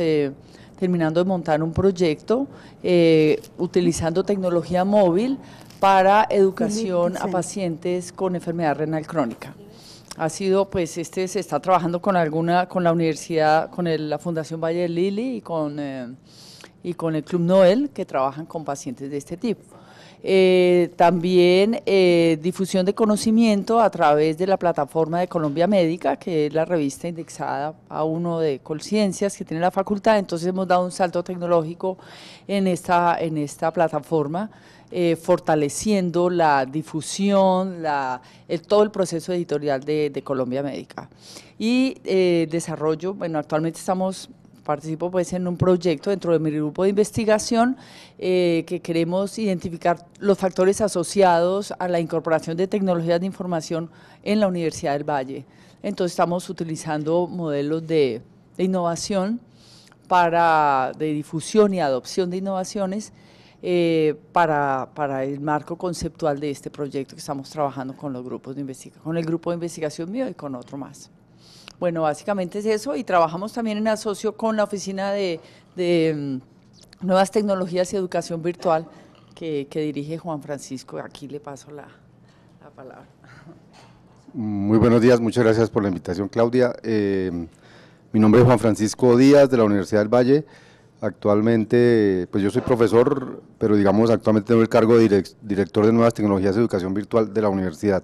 terminando de montar un proyecto utilizando tecnología móvil para educación a pacientes con enfermedad renal crónica. Ha sido, pues, se está trabajando con la universidad, con la Fundación Valle del Lili y con el Club Noel, que trabajan con pacientes de este tipo. También difusión de conocimiento a través de la plataforma de Colombia Médica, que es la revista indexada a uno de Colciencias que tiene la facultad. Entonces hemos dado un salto tecnológico en esta plataforma, fortaleciendo la difusión, todo el proceso editorial de Colombia Médica. Y desarrollo, bueno, actualmente estamos participo pues en un proyecto dentro de mi grupo de investigación que queremos identificar los factores asociados a la incorporación de tecnologías de información en la Universidad del Valle. Entonces estamos utilizando modelos de innovación, de difusión y adopción de innovaciones para el marco conceptual de este proyecto que estamos trabajando con los grupos de investigación, con el grupo de investigación mío y con otro más. Bueno, básicamente es eso, y trabajamos también en asocio con la Oficina de Nuevas Tecnologías y Educación Virtual que dirige Juan Francisco. Aquí le paso la palabra. Muy buenos días, muchas gracias por la invitación, Claudia. Mi nombre es Juan Francisco Díaz, de la Universidad del Valle. Actualmente, pues yo soy profesor, pero digamos actualmente tengo el cargo de director de Nuevas Tecnologías de Educación Virtual de la universidad.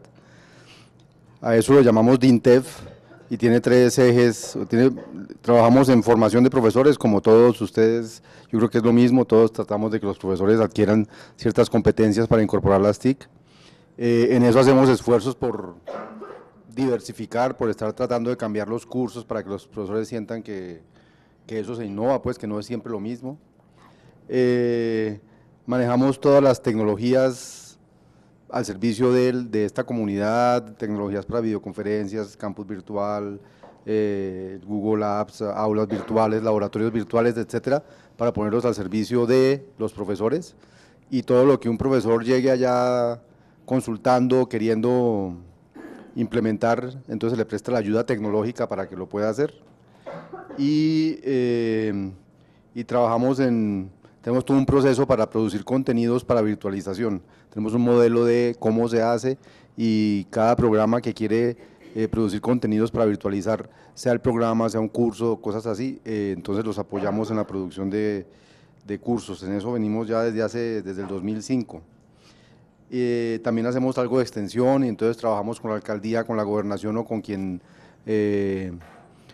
A eso lo llamamos DINTEF y tiene tres ejes. Trabajamos en formación de profesores, como todos ustedes, yo creo que es lo mismo, todos tratamos de que los profesores adquieran ciertas competencias para incorporar las TIC. En eso hacemos esfuerzos por diversificar, por estar tratando de cambiar los cursos para que los profesores sientan que eso se innova, pues que no es siempre lo mismo. Manejamos todas las tecnologías al servicio de esta comunidad, tecnologías para videoconferencias, campus virtual, Google Apps, aulas virtuales, laboratorios virtuales, etcétera, para ponerlos al servicio de los profesores, y todo lo que un profesor llegue allá consultando, queriendo implementar, entonces le presta la ayuda tecnológica para que lo pueda hacer. Y trabajamos tenemos todo un proceso para producir contenidos para virtualización, tenemos un modelo de cómo se hace, y cada programa que quiere producir contenidos para virtualizar, sea el programa, sea un curso, cosas así, entonces los apoyamos en la producción de cursos. En eso venimos ya desde el 2005. También hacemos algo de extensión, y entonces trabajamos con la alcaldía, con la gobernación o con quien…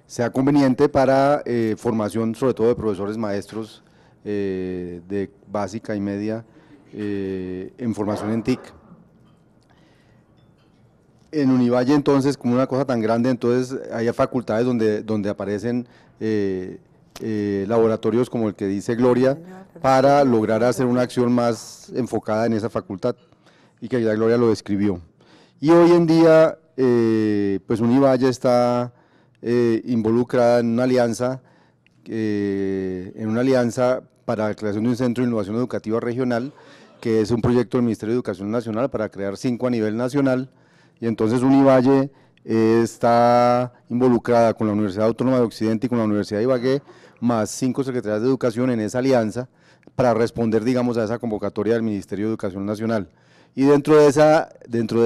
sea conveniente para formación, sobre todo de profesores, maestros de básica y media, en formación en TIC. En Univalle, entonces, como una cosa tan grande, entonces hay facultades donde aparecen laboratorios como el que dice Gloria, para lograr hacer una acción más enfocada en esa facultad, y que ya Gloria lo describió. Y hoy en día, pues Univalle está… involucrada en una alianza para la creación de un centro de innovación educativa regional, que es un proyecto del Ministerio de Educación Nacional para crear 5 a nivel nacional, y entonces Univalle está involucrada con la Universidad Autónoma de Occidente y con la Universidad de Ibagué, más 5 secretarías de educación en esa alianza para responder, digamos, a esa convocatoria del Ministerio de Educación Nacional. Y dentro de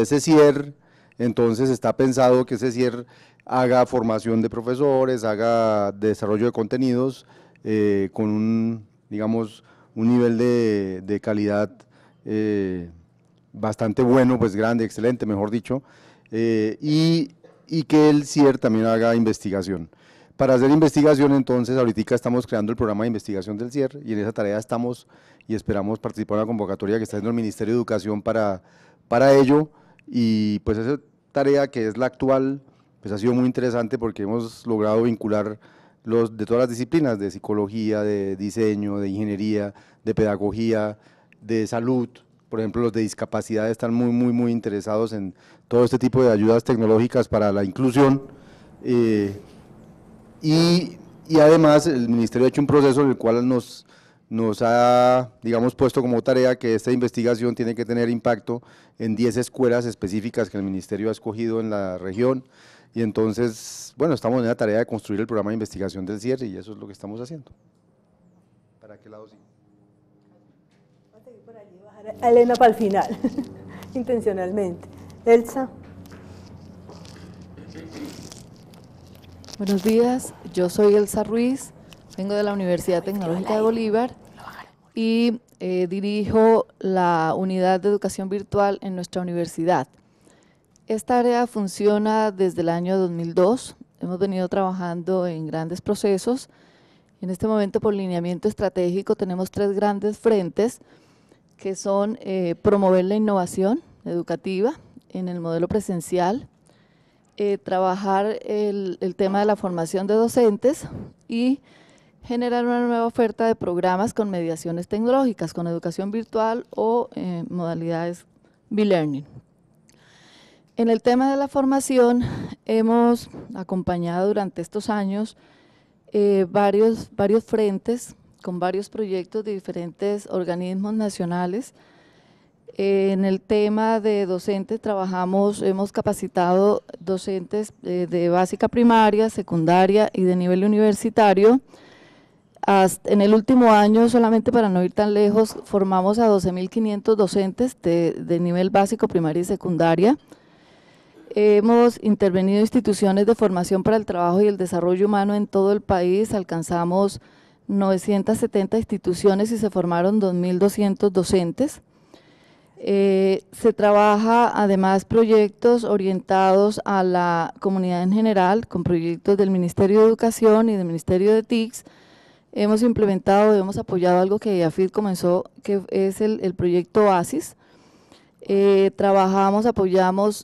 ese CIER, entonces está pensado que ese CIER haga formación de profesores, haga desarrollo de contenidos con un nivel de calidad bastante bueno, pues grande, excelente, mejor dicho, y que el CIER también haga investigación. Para hacer investigación, entonces, ahorita estamos creando el programa de investigación del CIER, y en esa tarea estamos, y esperamos participar en la convocatoria que está haciendo el Ministerio de Educación para ello, y pues esa tarea, que es la actual, pues ha sido muy interesante porque hemos logrado vincular de todas las disciplinas, de psicología, de diseño, de ingeniería, de pedagogía, de salud. Por ejemplo, los de discapacidad están muy, muy, muy interesados en todo este tipo de ayudas tecnológicas para la inclusión. Y además el Ministerio ha hecho un proceso en el cual nos ha, digamos, puesto como tarea que esta investigación tiene que tener impacto en 10 escuelas específicas que el Ministerio ha escogido en la región. Y entonces, bueno, estamos en la tarea de construir el programa de investigación del CIER, y eso es lo que estamos haciendo. ¿Para qué lado sí? Voy a seguir por allí y bajar a Elena para el final, intencionalmente. Elsa. Buenos días, yo soy Elsa Ruiz, vengo de la Universidad Tecnológica de Bolívar y dirijo la unidad de educación virtual en nuestra universidad. Esta área funciona desde el año 2002, hemos venido trabajando en grandes procesos. En este momento, por lineamiento estratégico, tenemos 3 grandes frentes, que son promover la innovación educativa en el modelo presencial, trabajar el tema de la formación de docentes, y generar una nueva oferta de programas con mediaciones tecnológicas, con educación virtual o modalidades B-Learning. En el tema de la formación, hemos acompañado durante estos años varios frentes con varios proyectos de diferentes organismos nacionales. En el tema de docentes hemos capacitado docentes de básica primaria, secundaria y de nivel universitario. Hasta en el último año, solamente para no ir tan lejos, formamos a 12.500 docentes de nivel básico, primaria y secundaria. Hemos intervenido en instituciones de formación para el trabajo y el desarrollo humano en todo el país. Alcanzamos 970 instituciones y se formaron 2.200 docentes. Se trabaja además proyectos orientados a la comunidad en general, con proyectos del Ministerio de Educación y del Ministerio de TICS. Hemos implementado, hemos apoyado algo que EAFIT comenzó, que es el proyecto OASIS. Apoyamos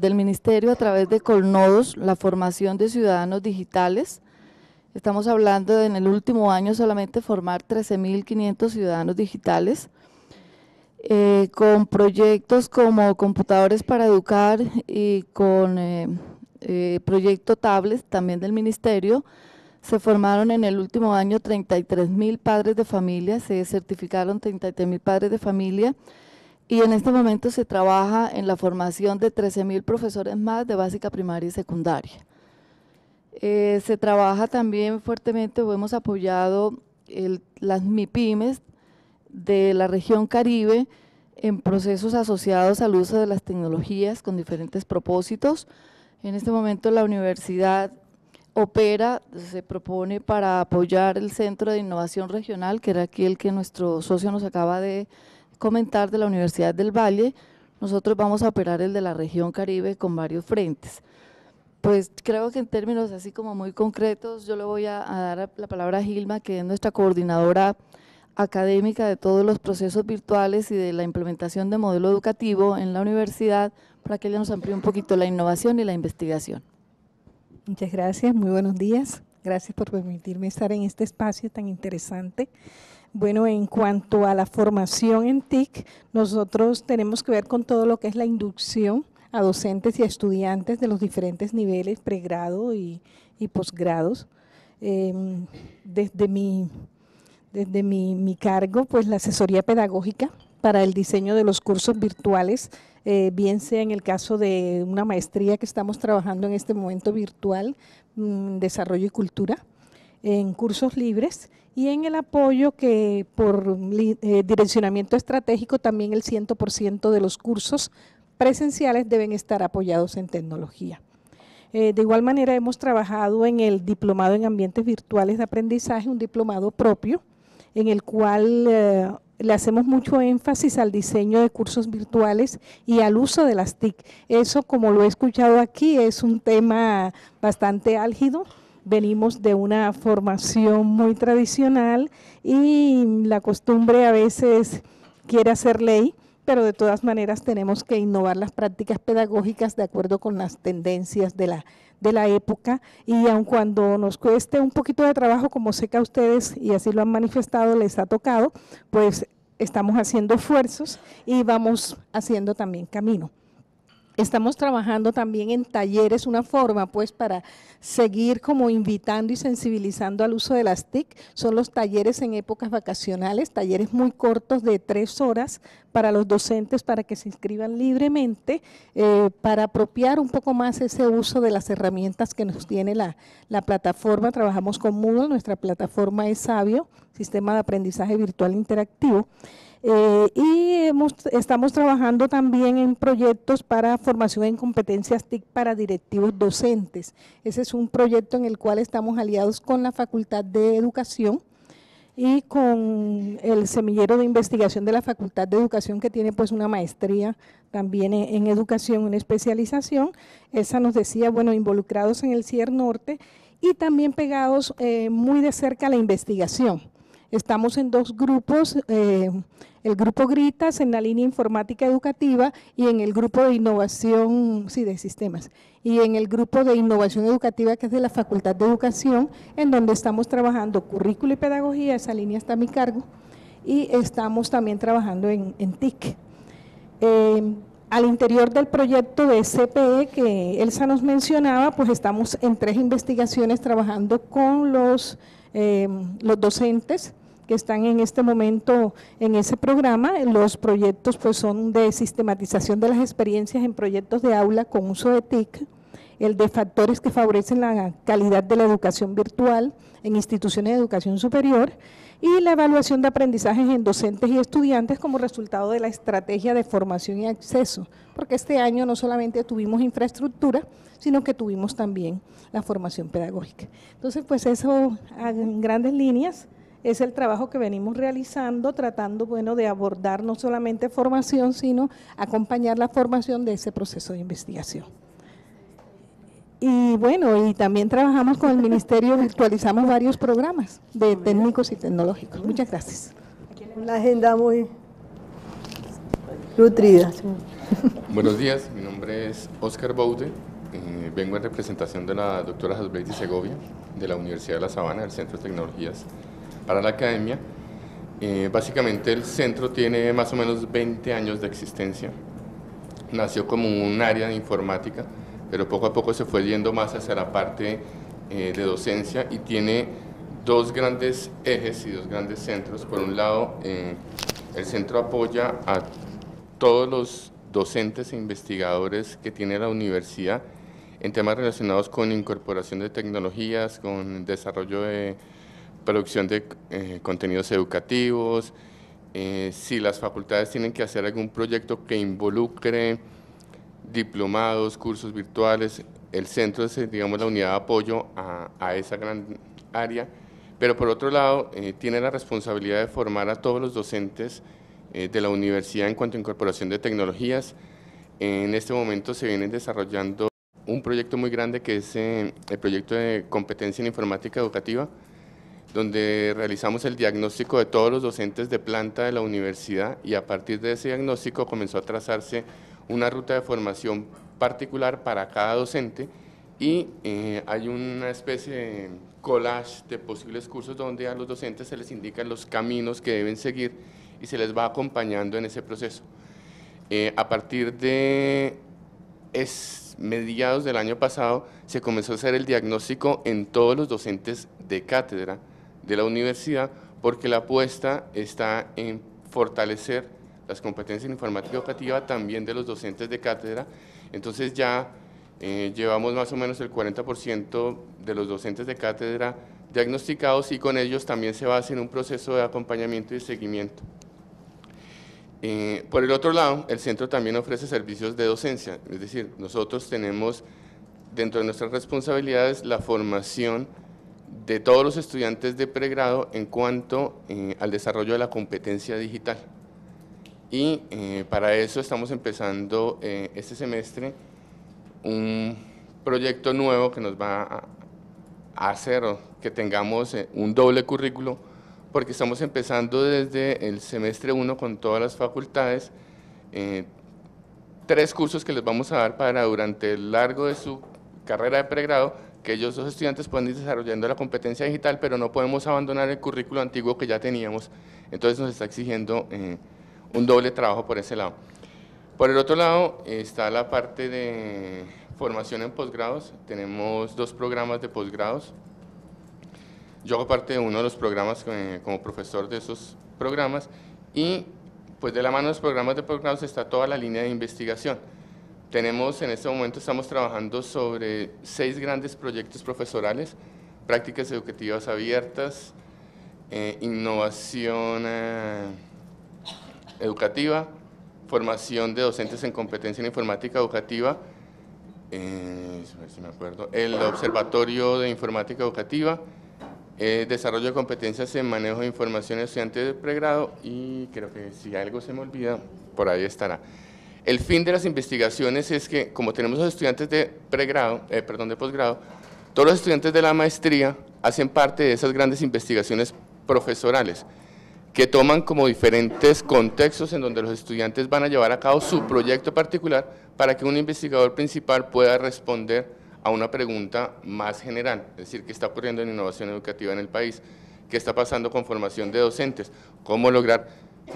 del Ministerio a través de Colnodos, la formación de ciudadanos digitales. Estamos hablando de en el último año solamente formar 13.500 ciudadanos digitales. Con proyectos como computadores para educar y con proyecto tablets también del ministerio, se formaron en el último año 33.000 padres de familia, se certificaron 33.000 padres de familia y en este momento se trabaja en la formación de 13.000 profesores más de básica, primaria y secundaria. Se trabaja también fuertemente, o hemos apoyado las MIPYMES de la región Caribe en procesos asociados al uso de las tecnologías con diferentes propósitos. En este momento la universidad opera, se propone para apoyar el Centro de Innovación Regional, que era aquí el que nuestro socio nos acaba de comentar, de la Universidad del Valle. Nosotros vamos a operar el de la región Caribe con varios frentes. Pues creo que en términos así como muy concretos, yo le voy a dar la palabra a Gilma, que es nuestra coordinadora académica de todos los procesos virtuales y de la implementación de modelo educativo en la universidad, para que ella nos amplíe un poquito la innovación y la investigación. Muchas gracias, muy buenos días. Gracias por permitirme estar en este espacio tan interesante. Bueno, en cuanto a la formación en TIC, nosotros tenemos que ver con todo lo que es la inducción a docentes y a estudiantes de los diferentes niveles, pregrado y posgrados. Desde mi cargo, pues la asesoría pedagógica para el diseño de los cursos virtuales, bien sea en el caso de una maestría que estamos trabajando en este momento virtual, desarrollo y cultura, en cursos libres y en el apoyo que por direccionamiento estratégico también el 100% de los cursos presenciales deben estar apoyados en tecnología. De igual manera hemos trabajado en el diplomado en ambientes virtuales de aprendizaje, un diplomado propio, en el cual le hacemos mucho énfasis al diseño de cursos virtuales y al uso de las TIC. Eso, como lo he escuchado aquí, es un tema bastante álgido. Venimos de una formación muy tradicional y la costumbre a veces quiere hacer ley, pero de todas maneras tenemos que innovar las prácticas pedagógicas de acuerdo con las tendencias de la época, y aun cuando nos cueste un poquito de trabajo, como sé que a ustedes, y así lo han manifestado, les ha tocado, pues estamos haciendo esfuerzos y vamos haciendo también camino. Estamos trabajando también en talleres, una forma pues para seguir como invitando y sensibilizando al uso de las TIC, son los talleres en épocas vacacionales, talleres muy cortos de 3 horas para los docentes para que se inscriban libremente, para apropiar un poco más ese uso de las herramientas que nos tiene la plataforma. Trabajamos con Moodle, nuestra plataforma es Sabio, Sistema de Aprendizaje Virtual Interactivo. Estamos trabajando también en proyectos para formación en competencias TIC para directivos docentes. Ese es un proyecto en el cual estamos aliados con la Facultad de Educación y con el semillero de investigación de la Facultad de Educación, que tiene pues una maestría también en educación, una especialización. Esa nos decía, bueno, involucrados en el CIER Norte y también pegados muy de cerca a la investigación. Estamos en dos grupos, el grupo GRITAS en la línea informática educativa y en el grupo de innovación, sí, de sistemas, y en el grupo de innovación educativa que es de la Facultad de Educación, en donde estamos trabajando currículo y pedagogía, esa línea está a mi cargo, y estamos también trabajando en TIC. Al interior del proyecto de CPE que Elsa nos mencionaba, pues estamos en tres investigaciones trabajando con los docentes que están en este momento en ese programa. Los proyectos pues son de sistematización de las experiencias en proyectos de aula con uso de TIC, el de factores que favorecen la calidad de la educación virtual en instituciones de educación superior y la evaluación de aprendizajes en docentes y estudiantes como resultado de la estrategia de formación y acceso, porque este año no solamente tuvimos infraestructura, sino que tuvimos también la formación pedagógica. Entonces, pues eso en grandes líneas es el trabajo que venimos realizando, tratando, bueno, de abordar no solamente formación, sino acompañar la formación de ese proceso de investigación. Y bueno, y también trabajamos con el Ministerio, virtualizamos varios programas de técnicos y tecnológicos. Muchas gracias. Una agenda muy nutrida. Buenos días, mi nombre es Óscar Baude, vengo en representación de la doctora Jasbeidy Segovia, de la Universidad de La Sabana, del Centro de Tecnologías para la Academia. Básicamente el centro tiene más o menos 20 años de existencia, nació como un área de informática, pero poco a poco se fue yendo más hacia la parte de docencia y tiene dos grandes ejes y dos grandes centros. Por un lado, el centro apoya a todos los docentes e investigadores que tiene la universidad en temas relacionados con incorporación de tecnologías, con desarrollo de producción de contenidos educativos, si las facultades tienen que hacer algún proyecto que involucre diplomados, cursos virtuales, el centro es, digamos, la unidad de apoyo a esa gran área, pero por otro lado tiene la responsabilidad de formar a todos los docentes de la universidad en cuanto a incorporación de tecnologías. En este momento se viene desarrollando un proyecto muy grande que es el proyecto de competencia en informática educativa, donde realizamos el diagnóstico de todos los docentes de planta de la universidad y a partir de ese diagnóstico comenzó a trazarse una ruta de formación particular para cada docente y hay una especie de collage de posibles cursos donde a los docentes se les indican los caminos que deben seguir y se les va acompañando en ese proceso. A partir de mediados del año pasado se comenzó a hacer el diagnóstico en todos los docentes de cátedra de la universidad porque la apuesta está en fortalecer las competencias en informática educativa también de los docentes de cátedra. Entonces ya llevamos más o menos el 40% de los docentes de cátedra diagnosticados y con ellos también se va a hacer un proceso de acompañamiento y de seguimiento. Por el otro lado, el centro también ofrece servicios de docencia, es decir, nosotros tenemos dentro de nuestras responsabilidades la formación de todos los estudiantes de pregrado en cuanto al desarrollo de la competencia digital. Y para eso estamos empezando este semestre un proyecto nuevo que nos va a hacer que tengamos un doble currículo, porque estamos empezando desde el semestre 1 con todas las facultades, tres cursos que les vamos a dar para durante el largo de su carrera de pregrado, que ellos los estudiantes puedan ir desarrollando la competencia digital, pero no podemos abandonar el currículo antiguo que ya teníamos, entonces nos está exigiendo un doble trabajo por ese lado. Por el otro lado está la parte de formación en posgrados, tenemos dos programas de posgrados, yo hago parte de uno de los programas como profesor de esos programas y pues de la mano de los programas de posgrados está toda la línea de investigación. Tenemos en este momento, estamos trabajando sobre 6 grandes proyectos profesorales, prácticas educativas abiertas, innovación educativa, formación de docentes en competencia en informática educativa, el observatorio de informática educativa, desarrollo de competencias en manejo de información de estudiantes de pregrado y creo que si algo se me olvida, por ahí estará. El fin de las investigaciones es que como tenemos los estudiantes de pregrado, perdón, de posgrado, todos los estudiantes de la maestría hacen parte de esas grandes investigaciones profesorales, que toman como diferentes contextos en donde los estudiantes van a llevar a cabo su proyecto particular para que un investigador principal pueda responder a una pregunta más general, es decir, qué está ocurriendo en innovación educativa en el país, qué está pasando con formación de docentes, cómo lograr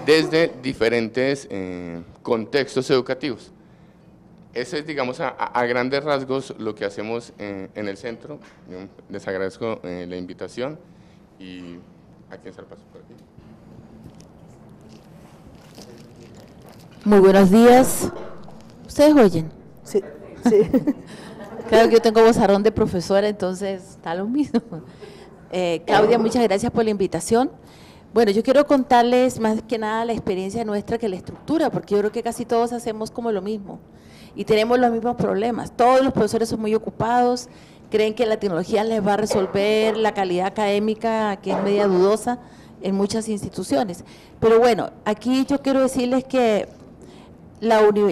desde diferentes contextos educativos. Ese es, digamos, a grandes rasgos lo que hacemos en el centro. Yo les agradezco la invitación y a quien se lo paso por aquí. Muy buenos días. ¿Ustedes oyen? Sí. Sí. Claro que yo tengo vozarrón de profesora, entonces está lo mismo. Claudia, muchas gracias por la invitación. Bueno, yo quiero contarles más que nada la experiencia nuestra que la estructura, porque yo creo que casi todos hacemos como lo mismo y tenemos los mismos problemas. Todos los profesores son muy ocupados, creen que la tecnología les va a resolver la calidad académica, que es media dudosa en muchas instituciones. Pero bueno, aquí yo quiero decirles que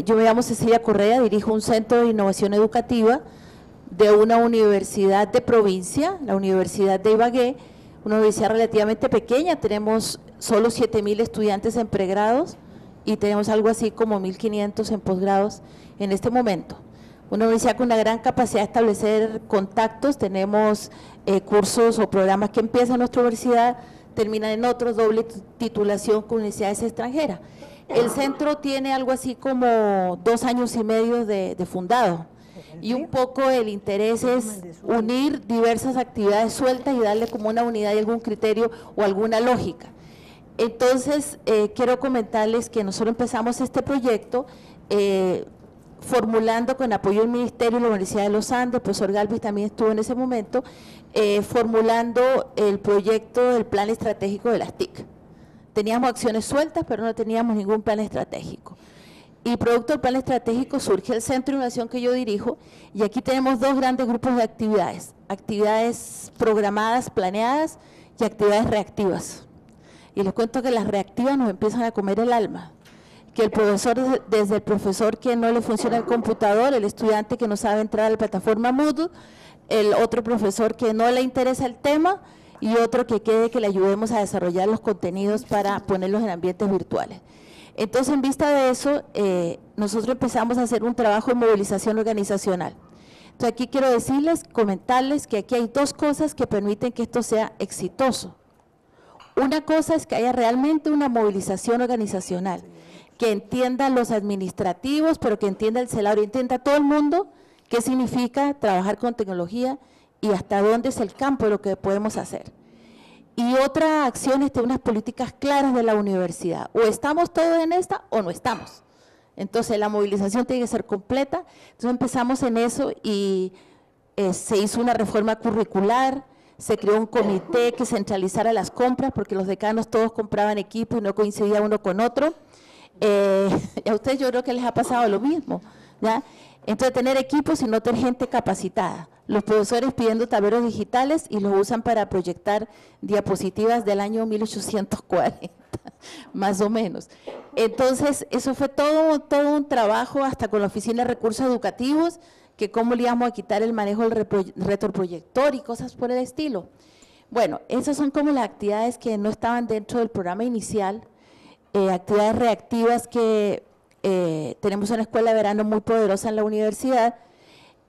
yo me llamo Cecilia Correa, dirijo un centro de innovación educativa de una universidad de provincia, la Universidad de Ibagué, una universidad relativamente pequeña. Tenemos solo 7.000 estudiantes en pregrados y tenemos algo así como 1.500 en posgrados en este momento. Una universidad con una gran capacidad de establecer contactos. Tenemos cursos o programas que empiezan en nuestra universidad, terminan en otros, doble titulación con universidades extranjeras. El centro tiene algo así como 2 años y medio de fundado, y un poco el interés es unir diversas actividades sueltas y darle como una unidad y algún criterio o alguna lógica. Entonces, quiero comentarles que nosotros empezamos este proyecto formulando con apoyo del Ministerio de la Universidad de los Andes, el profesor Galvis también estuvo en ese momento, formulando el proyecto del plan estratégico de las TIC. Teníamos acciones sueltas, pero no teníamos ningún plan estratégico. Y producto del plan estratégico surge el Centro de Innovación que yo dirijo, y aquí tenemos 2 grandes grupos de actividades, actividades programadas, planeadas, y actividades reactivas. Y les cuento que las reactivas nos empiezan a comer el alma, que el profesor, desde el profesor que no le funciona el computador, el estudiante que no sabe entrar a la plataforma Moodle, el otro profesor que no le interesa el tema, y otro que quede que le ayudemos a desarrollar los contenidos para ponerlos en ambientes virtuales. Entonces, en vista de eso, nosotros empezamos a hacer un trabajo de movilización organizacional. Entonces, aquí quiero decirles, comentarles que aquí hay 2 cosas que permiten que esto sea exitoso. Una cosa es que haya realmente una movilización organizacional, que entienda los administrativos, pero que entienda el CELAR, entienda todo el mundo qué significa trabajar con tecnología y hasta dónde es el campo de lo que podemos hacer. Y otra acción es de unas políticas claras de la universidad. O estamos todos en esta o no estamos. Entonces, la movilización tiene que ser completa. Entonces, empezamos en eso y se hizo una reforma curricular, se creó un comité que centralizara las compras, porque los decanos todos compraban equipo y no coincidía uno con otro. A ustedes yo creo que les ha pasado lo mismo, ¿ya? Entonces, tener equipos y no tener gente capacitada. Los profesores pidiendo tableros digitales y los usan para proyectar diapositivas del año 1840, más o menos. Entonces, eso fue todo un trabajo, hasta con la Oficina de Recursos Educativos, que cómo le íbamos a quitar el manejo del retroproyector y cosas por el estilo. Bueno, esas son como las actividades que no estaban dentro del programa inicial, actividades reactivas que tenemos una escuela de verano muy poderosa en la universidad,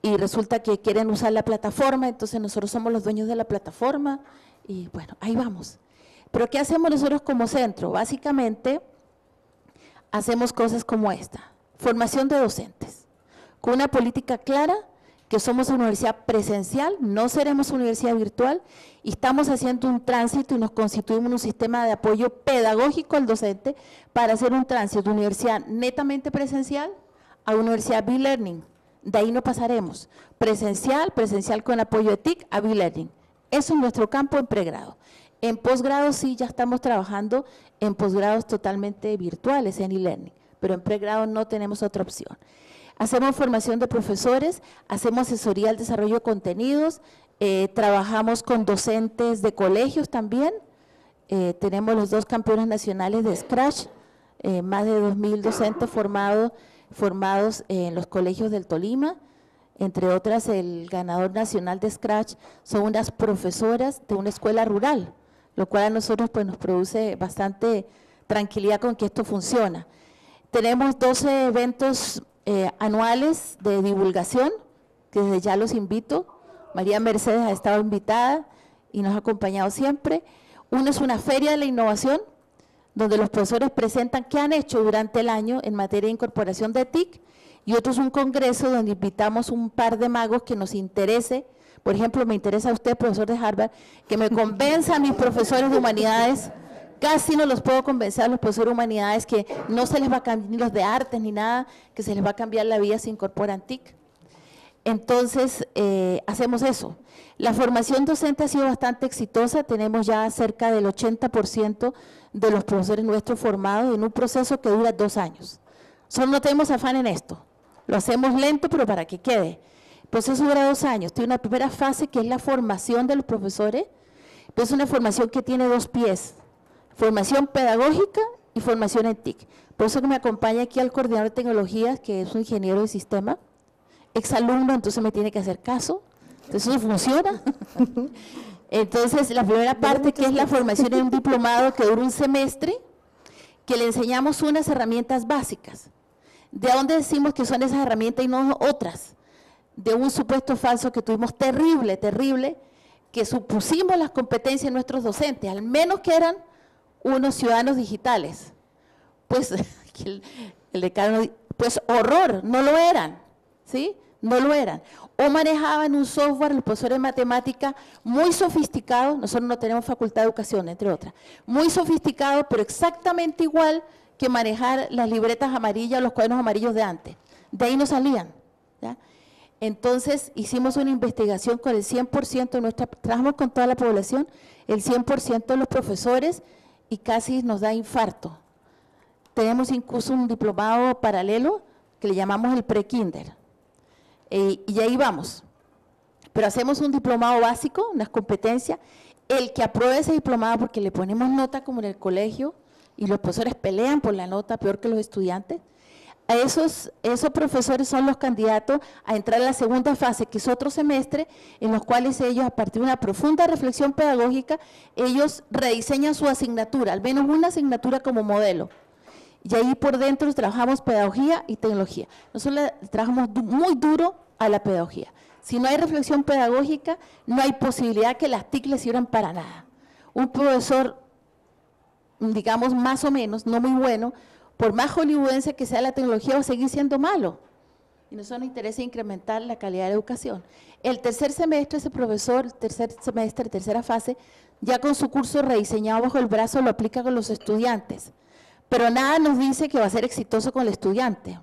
y resulta que quieren usar la plataforma, entonces nosotros somos los dueños de la plataforma y bueno, ahí vamos. Pero ¿qué hacemos nosotros como centro? Básicamente, hacemos cosas como esta, formación de docentes, con una política clara que somos una universidad presencial, no seremos universidad virtual, y estamos haciendo un tránsito y nos constituimos en un sistema de apoyo pedagógico al docente para hacer un tránsito de universidad netamente presencial a universidad B-Learning. De ahí no pasaremos, presencial con apoyo de TIC a B-Learning. Eso es nuestro campo en pregrado. En posgrado sí ya estamos trabajando en posgrados totalmente virtuales en e-learning, pero en pregrado no tenemos otra opción. Hacemos formación de profesores, hacemos asesoría al desarrollo de contenidos, trabajamos con docentes de colegios también, tenemos los 2 campeones nacionales de Scratch, más de 2.000 docentes formados en los colegios del Tolima, entre otras el ganador nacional de Scratch son unas profesoras de una escuela rural, lo cual a nosotros pues, nos produce bastante tranquilidad con que esto funciona. Tenemos 12 eventos anuales de divulgación, que desde ya los invito. María Mercedes ha estado invitada y nos ha acompañado siempre. Uno es una feria de la innovación, donde los profesores presentan qué han hecho durante el año en materia de incorporación de TIC, y otro es un congreso donde invitamos un par de magos que nos interese. Por ejemplo, me interesa a usted, profesor de Harvard, que me convenza a mis profesores de humanidades. Casi no los puedo convencer a los profesores de humanidades que no se les va a cambiar, ni los de artes ni nada, que se les va a cambiar la vida si incorporan TIC. Entonces, hacemos eso. La formación docente ha sido bastante exitosa, tenemos ya cerca del 80% de los profesores nuestros formados en un proceso que dura 2 años. Solo no tenemos afán en esto, lo hacemos lento pero para que quede. El proceso dura 2 años, tiene una primera fase que es la formación de los profesores, pero es una formación que tiene 2 pies, formación pedagógica y formación en TIC. Por eso que me acompaña aquí al coordinador de tecnologías, que es un ingeniero de sistema, exalumno, entonces me tiene que hacer caso, entonces eso funciona. Entonces la primera parte que es la formación en un diplomado que dura 1 semestre, que le enseñamos unas herramientas básicas. ¿De dónde decimos que son esas herramientas y no otras? De un supuesto falso que tuvimos terrible, terrible, que supusimos las competencias de nuestros docentes, al menos que eran unos ciudadanos digitales. Pues, el decano, pues horror, no lo eran. ¿Sí? No lo eran. O manejaban un software, los profesores de matemática, muy sofisticado, nosotros no tenemos facultad de educación, entre otras, muy sofisticado, pero exactamente igual que manejar las libretas amarillas, los cuadernos amarillos de antes. De ahí no salían. ¿Ya? Entonces, hicimos una investigación con el 100% de nuestra, trabajamos con toda la población, el 100% de los profesores, y casi nos da infarto. Tenemos incluso un diplomado paralelo que le llamamos el pre-kinder. Y ahí vamos, pero hacemos un diplomado básico, unas competencias, el que apruebe ese diplomado porque le ponemos nota como en el colegio y los profesores pelean por la nota, peor que los estudiantes, a esos profesores son los candidatos a entrar a la segunda fase, que es otro semestre, en los cuales ellos, a partir de una profunda reflexión pedagógica, ellos rediseñan su asignatura, al menos una asignatura como modelo. Y ahí por dentro trabajamos pedagogía y tecnología. Nosotros trabajamos muy duro a la pedagogía. Si no hay reflexión pedagógica, no hay posibilidad que las TIC les sirvan para nada. Un profesor, digamos más o menos, no muy bueno, por más hollywoodense que sea la tecnología, va a seguir siendo malo. Y nosotros nos interesa incrementar la calidad de la educación. El tercer semestre, ese profesor, tercer semestre, tercera fase, ya con su curso rediseñado bajo el brazo, lo aplica con los estudiantes. Pero nada nos dice que va a ser exitoso con el estudiante.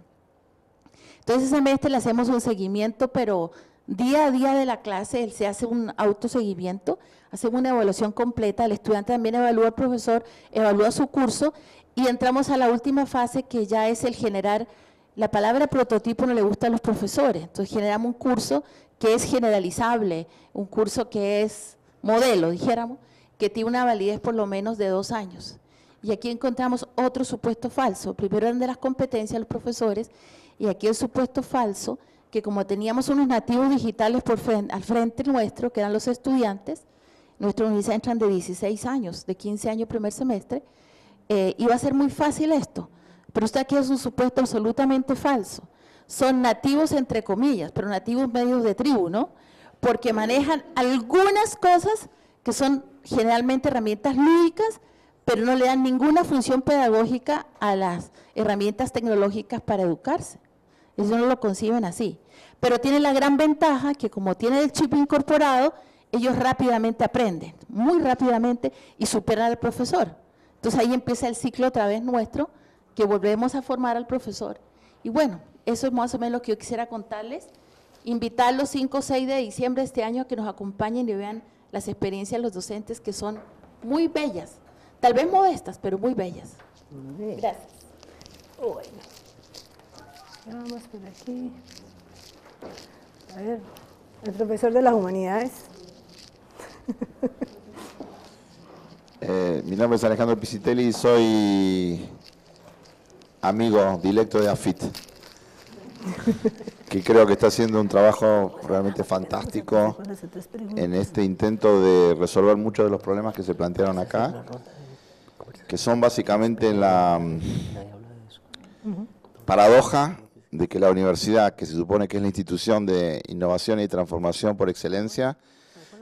Entonces, ese semestre le hacemos un seguimiento, pero día a día de la clase se hace un autoseguimiento, hacemos una evaluación completa, el estudiante también evalúa al profesor, evalúa su curso, y entramos a la última fase que ya es el generar, la palabra prototipo no le gusta a los profesores, entonces generamos un curso que es generalizable, un curso que es modelo, dijéramos, que tiene una validez por lo menos de 2 años. Y aquí encontramos otro supuesto falso. Primero eran de las competencias de los profesores, y aquí el supuesto falso, que como teníamos unos nativos digitales al frente nuestro, que eran los estudiantes, nuestra universidad entran de 16 años, de 15 años primer semestre, iba a ser muy fácil esto, pero esto aquí es un supuesto absolutamente falso. Son nativos entre comillas, pero nativos medios de tribu, ¿no? Porque manejan algunas cosas que son generalmente herramientas lúdicas, pero no le dan ninguna función pedagógica a las herramientas tecnológicas para educarse. Eso no lo conciben así. Pero tiene la gran ventaja que como tienen el chip incorporado, ellos rápidamente aprenden, muy rápidamente, y superan al profesor. Entonces ahí empieza el ciclo otra vez nuestro, que volvemos a formar al profesor. Y bueno, eso es más o menos lo que yo quisiera contarles. Invitarlos 5 o 6 de diciembre de este año a que nos acompañen y vean las experiencias de los docentes, que son muy bellas. Tal vez modestas, pero muy bellas. Gracias. Bueno. Vamos por aquí. A ver, el profesor de las humanidades. Mi nombre es Alejandro Pisitelli y soy amigo directo de EAFIT. que creo que está haciendo un trabajo realmente fantástico en este intento de resolver muchos de los problemas que se plantearon acá, que son básicamente la paradoja de que la universidad, que se supone que es la institución de innovación y transformación por excelencia,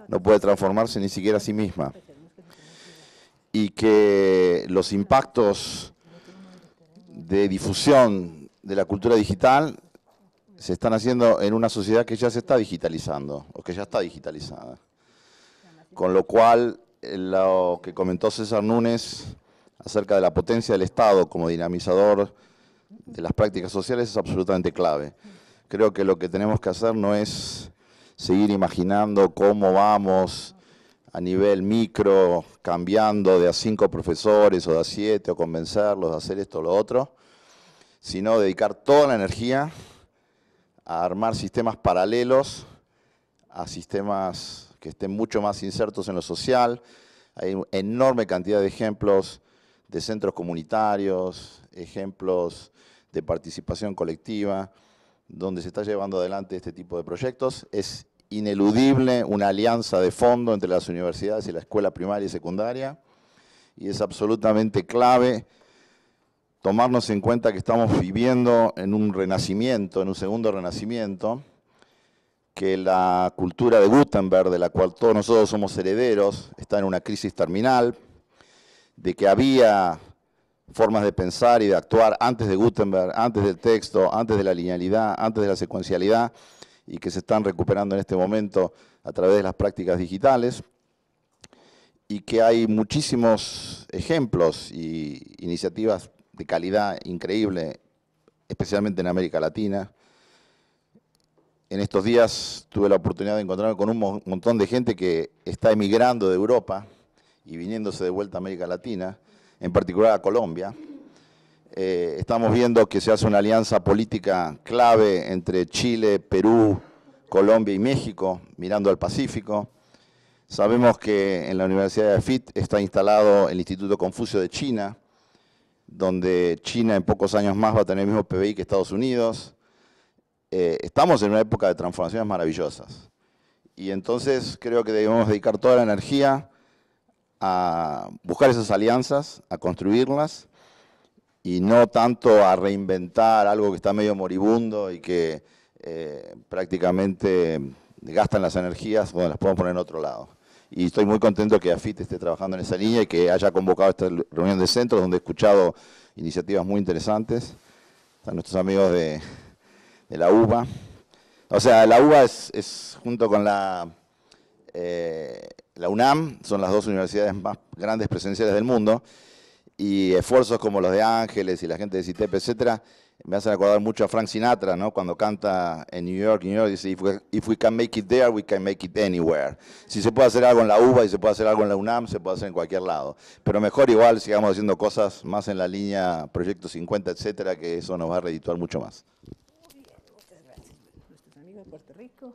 no puede transformarse ni siquiera a sí misma, y que los impactos de difusión de la cultura digital se están haciendo en una sociedad que ya se está digitalizando, o que ya está digitalizada. Con lo cual, lo que comentó César Núñez acerca de la potencia del Estado como dinamizador de las prácticas sociales es absolutamente clave. Creo que lo que tenemos que hacer no es seguir imaginando cómo vamos a nivel micro, cambiando de a 5 profesores o de a 7, o convencerlos de hacer esto o lo otro, sino dedicar toda la energía a armar sistemas paralelos, a sistemas que estén mucho más insertos en lo social. Hay una enorme cantidad de ejemplos de centros comunitarios, ejemplos de participación colectiva, donde se está llevando adelante este tipo de proyectos. Es ineludible una alianza de fondo entre las universidades y la escuela primaria y secundaria, y es absolutamente clave tomarnos en cuenta que estamos viviendo en un renacimiento, en un segundo renacimiento, que la cultura de Gutenberg, de la cual todos nosotros somos herederos, está en una crisis terminal, de que había formas de pensar y de actuar antes de Gutenberg, antes del texto, antes de la linealidad, antes de la secuencialidad, y que se están recuperando en este momento a través de las prácticas digitales, y que hay muchísimos ejemplos y iniciativas de calidad increíble, especialmente en América Latina. En estos días tuve la oportunidad de encontrarme con un montón de gente que está emigrando de Europa y viniéndose de vuelta a América Latina, en particular a Colombia. Estamos viendo que se hace una alianza política clave entre Chile, Perú, Colombia y México, mirando al Pacífico. Sabemos que en la Universidad de EAFIT está instalado el Instituto Confucio de China, donde China en pocos años más va a tener el mismo PBI que Estados Unidos. Estamos en una época de transformaciones maravillosas. Y entonces creo que debemos dedicar toda la energía a buscar esas alianzas, a construirlas, y no tanto a reinventar algo que está medio moribundo y que prácticamente gastan las energías cuando las podemos poner en otro lado. Y estoy muy contento que EAFIT esté trabajando en esa línea y que haya convocado esta reunión de centros, donde he escuchado iniciativas muy interesantes. Están nuestros amigos de la UBA. O sea, la UBA es junto con la UNAM, son las dos universidades más grandes presenciales del mundo, y esfuerzos como los de Ángeles y la gente de CITEP, etcétera, me hacen acordar mucho a Frank Sinatra, ¿no? Cuando canta en New York, dice, if we can make it there, we can make it anywhere. Si se puede hacer algo en la UBA y se puede hacer algo en la UNAM, se puede hacer en cualquier lado. Pero mejor igual sigamos haciendo cosas más en la línea Proyecto 50, etcétera, que eso nos va a redituar mucho más. Muy bien, muchas gracias. Nuestros amigos de Puerto Rico.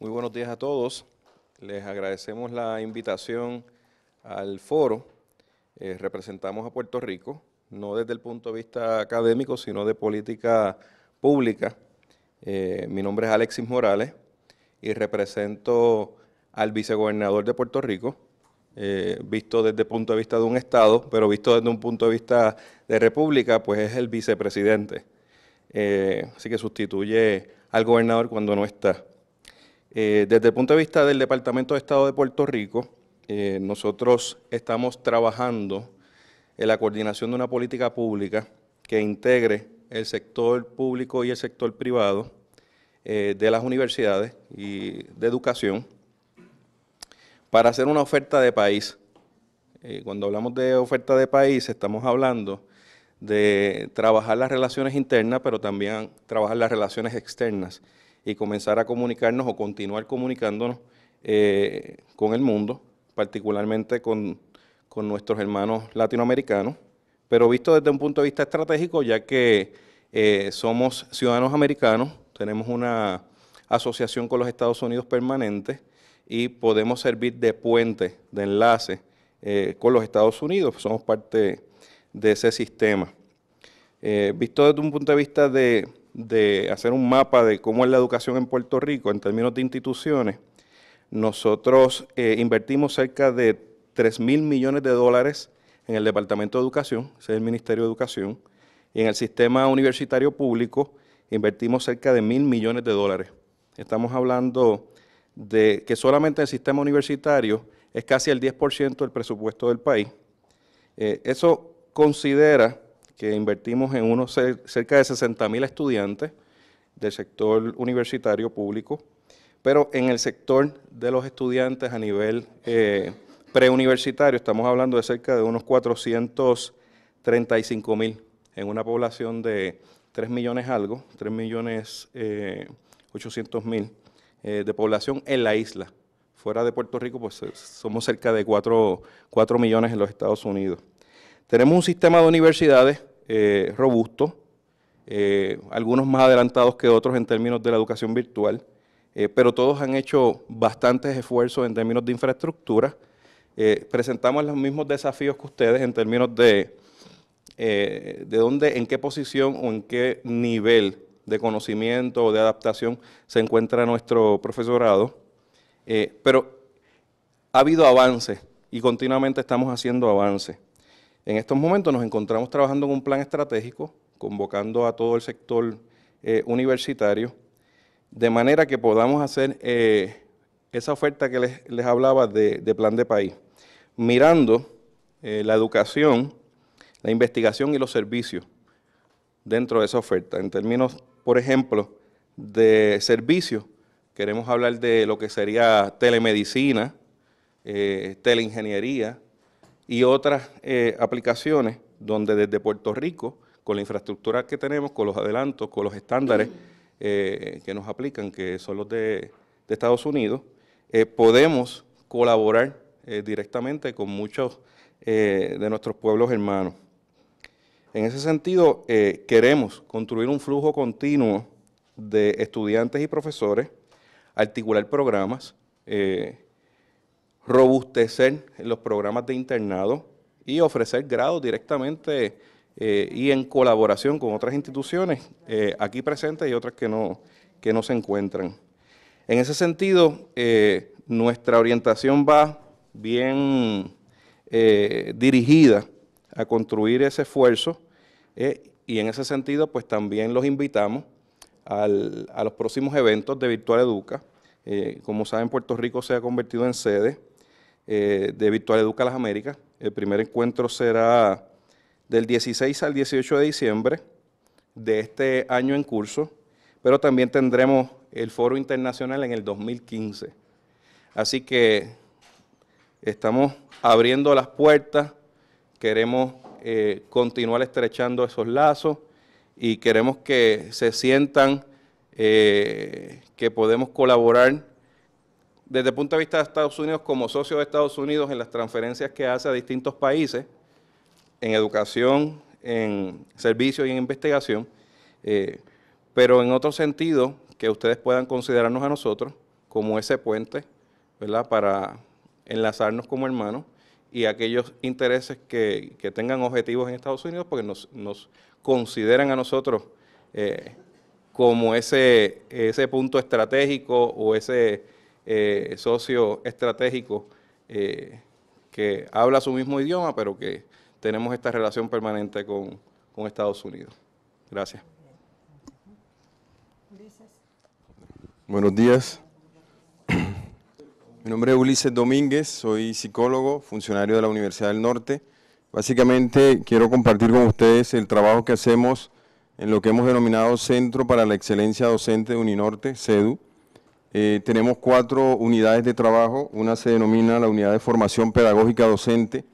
Muy buenos días a todos. Les agradecemos la invitación al foro. Representamos a Puerto Rico, no desde el punto de vista académico, sino de política pública. Mi nombre es Alexis Morales y represento al vicegobernador de Puerto Rico, visto desde el punto de vista de un Estado, pero visto desde un punto de vista de república, pues es el vicepresidente. Así que sustituye al gobernador cuando no está. Desde el punto de vista del Departamento de Estado de Puerto Rico, nosotros estamos trabajando en la coordinación de una política pública que integre el sector público y el sector privado de las universidades y de educación para hacer una oferta de país. Cuando hablamos de oferta de país, estamos hablando de trabajar las relaciones internas, pero también trabajar las relaciones externas y comenzar a comunicarnos o continuar comunicándonos con el mundo, particularmente con nuestros hermanos latinoamericanos, pero visto desde un punto de vista estratégico, ya que somos ciudadanos americanos, tenemos una asociación con los Estados Unidos permanente y podemos servir de puente, de enlace con los Estados Unidos, somos parte de ese sistema. Visto desde un punto de vista de de hacer un mapa de cómo es la educación en Puerto Rico en términos de instituciones, nosotros invertimos cerca de 3.000 millones de dólares en el Departamento de Educación, ese es el Ministerio de Educación, y en el sistema universitario público invertimos cerca de 1.000 millones de dólares. Estamos hablando de que solamente el sistema universitario es casi el 10% del presupuesto del país. Eso considera que invertimos en unos cerca de 60.000 estudiantes del sector universitario público, pero en el sector de los estudiantes a nivel preuniversitario estamos hablando de cerca de unos 435.000 en una población de 3.800.000 de población en la isla. Fuera de Puerto Rico, pues somos cerca de 4 millones en los Estados Unidos. Tenemos un sistema de universidades robusto, algunos más adelantados que otros en términos de la educación virtual, pero todos han hecho bastantes esfuerzos en términos de infraestructura. Presentamos los mismos desafíos que ustedes en términos de dónde, en qué posición o en qué nivel de conocimiento o de adaptación se encuentra nuestro profesorado. Pero ha habido avances y continuamente estamos haciendo avances. En estos momentos nos encontramos trabajando en un plan estratégico, convocando a todo el sector universitario, de manera que podamos hacer esa oferta que les hablaba de plan de país, mirando la educación, la investigación y los servicios dentro de esa oferta. En términos, por ejemplo, de servicios, queremos hablar de lo que sería telemedicina, teleingeniería y otras aplicaciones donde desde Puerto Rico, con la infraestructura que tenemos, con los adelantos, con los estándares que nos aplican, que son los de Estados Unidos, podemos colaborar directamente con muchos de nuestros pueblos hermanos. En ese sentido, queremos construir un flujo continuo de estudiantes y profesores, articular programas, robustecer los programas de internado y ofrecer grados directamente y en colaboración con otras instituciones aquí presentes y otras que no se encuentran. En ese sentido, nuestra orientación va bien dirigida a construir ese esfuerzo y en ese sentido pues también los invitamos a los próximos eventos de Virtual Educa. Como saben, Puerto Rico se ha convertido en sede de Virtual Educa Las Américas. El primer encuentro será del 16 al 18 de diciembre de este año en curso, pero también tendremos el foro internacional en el 2015. Así que estamos abriendo las puertas, queremos continuar estrechando esos lazos y queremos que se sientan que podemos colaborar desde el punto de vista de Estados Unidos como socios de Estados Unidos en las transferencias que hace a distintos países, en educación, en servicios y en investigación, pero en otro sentido que ustedes puedan considerarnos a nosotros como ese puente, ¿verdad?, para enlazarnos como hermanos y aquellos intereses que tengan objetivos en Estados Unidos porque nos consideran a nosotros como ese punto estratégico o ese socio estratégico que habla su mismo idioma, pero que tenemos esta relación permanente con Estados Unidos. Gracias. Buenos días. Mi nombre es Ulises Domínguez, soy psicólogo, funcionario de la Universidad del Norte. Básicamente quiero compartir con ustedes el trabajo que hacemos en lo que hemos denominado Centro para la Excelencia Docente de Uninorte, CEDU. Tenemos 4 unidades de trabajo, una se denomina la Unidad de Formación Pedagógica Docente.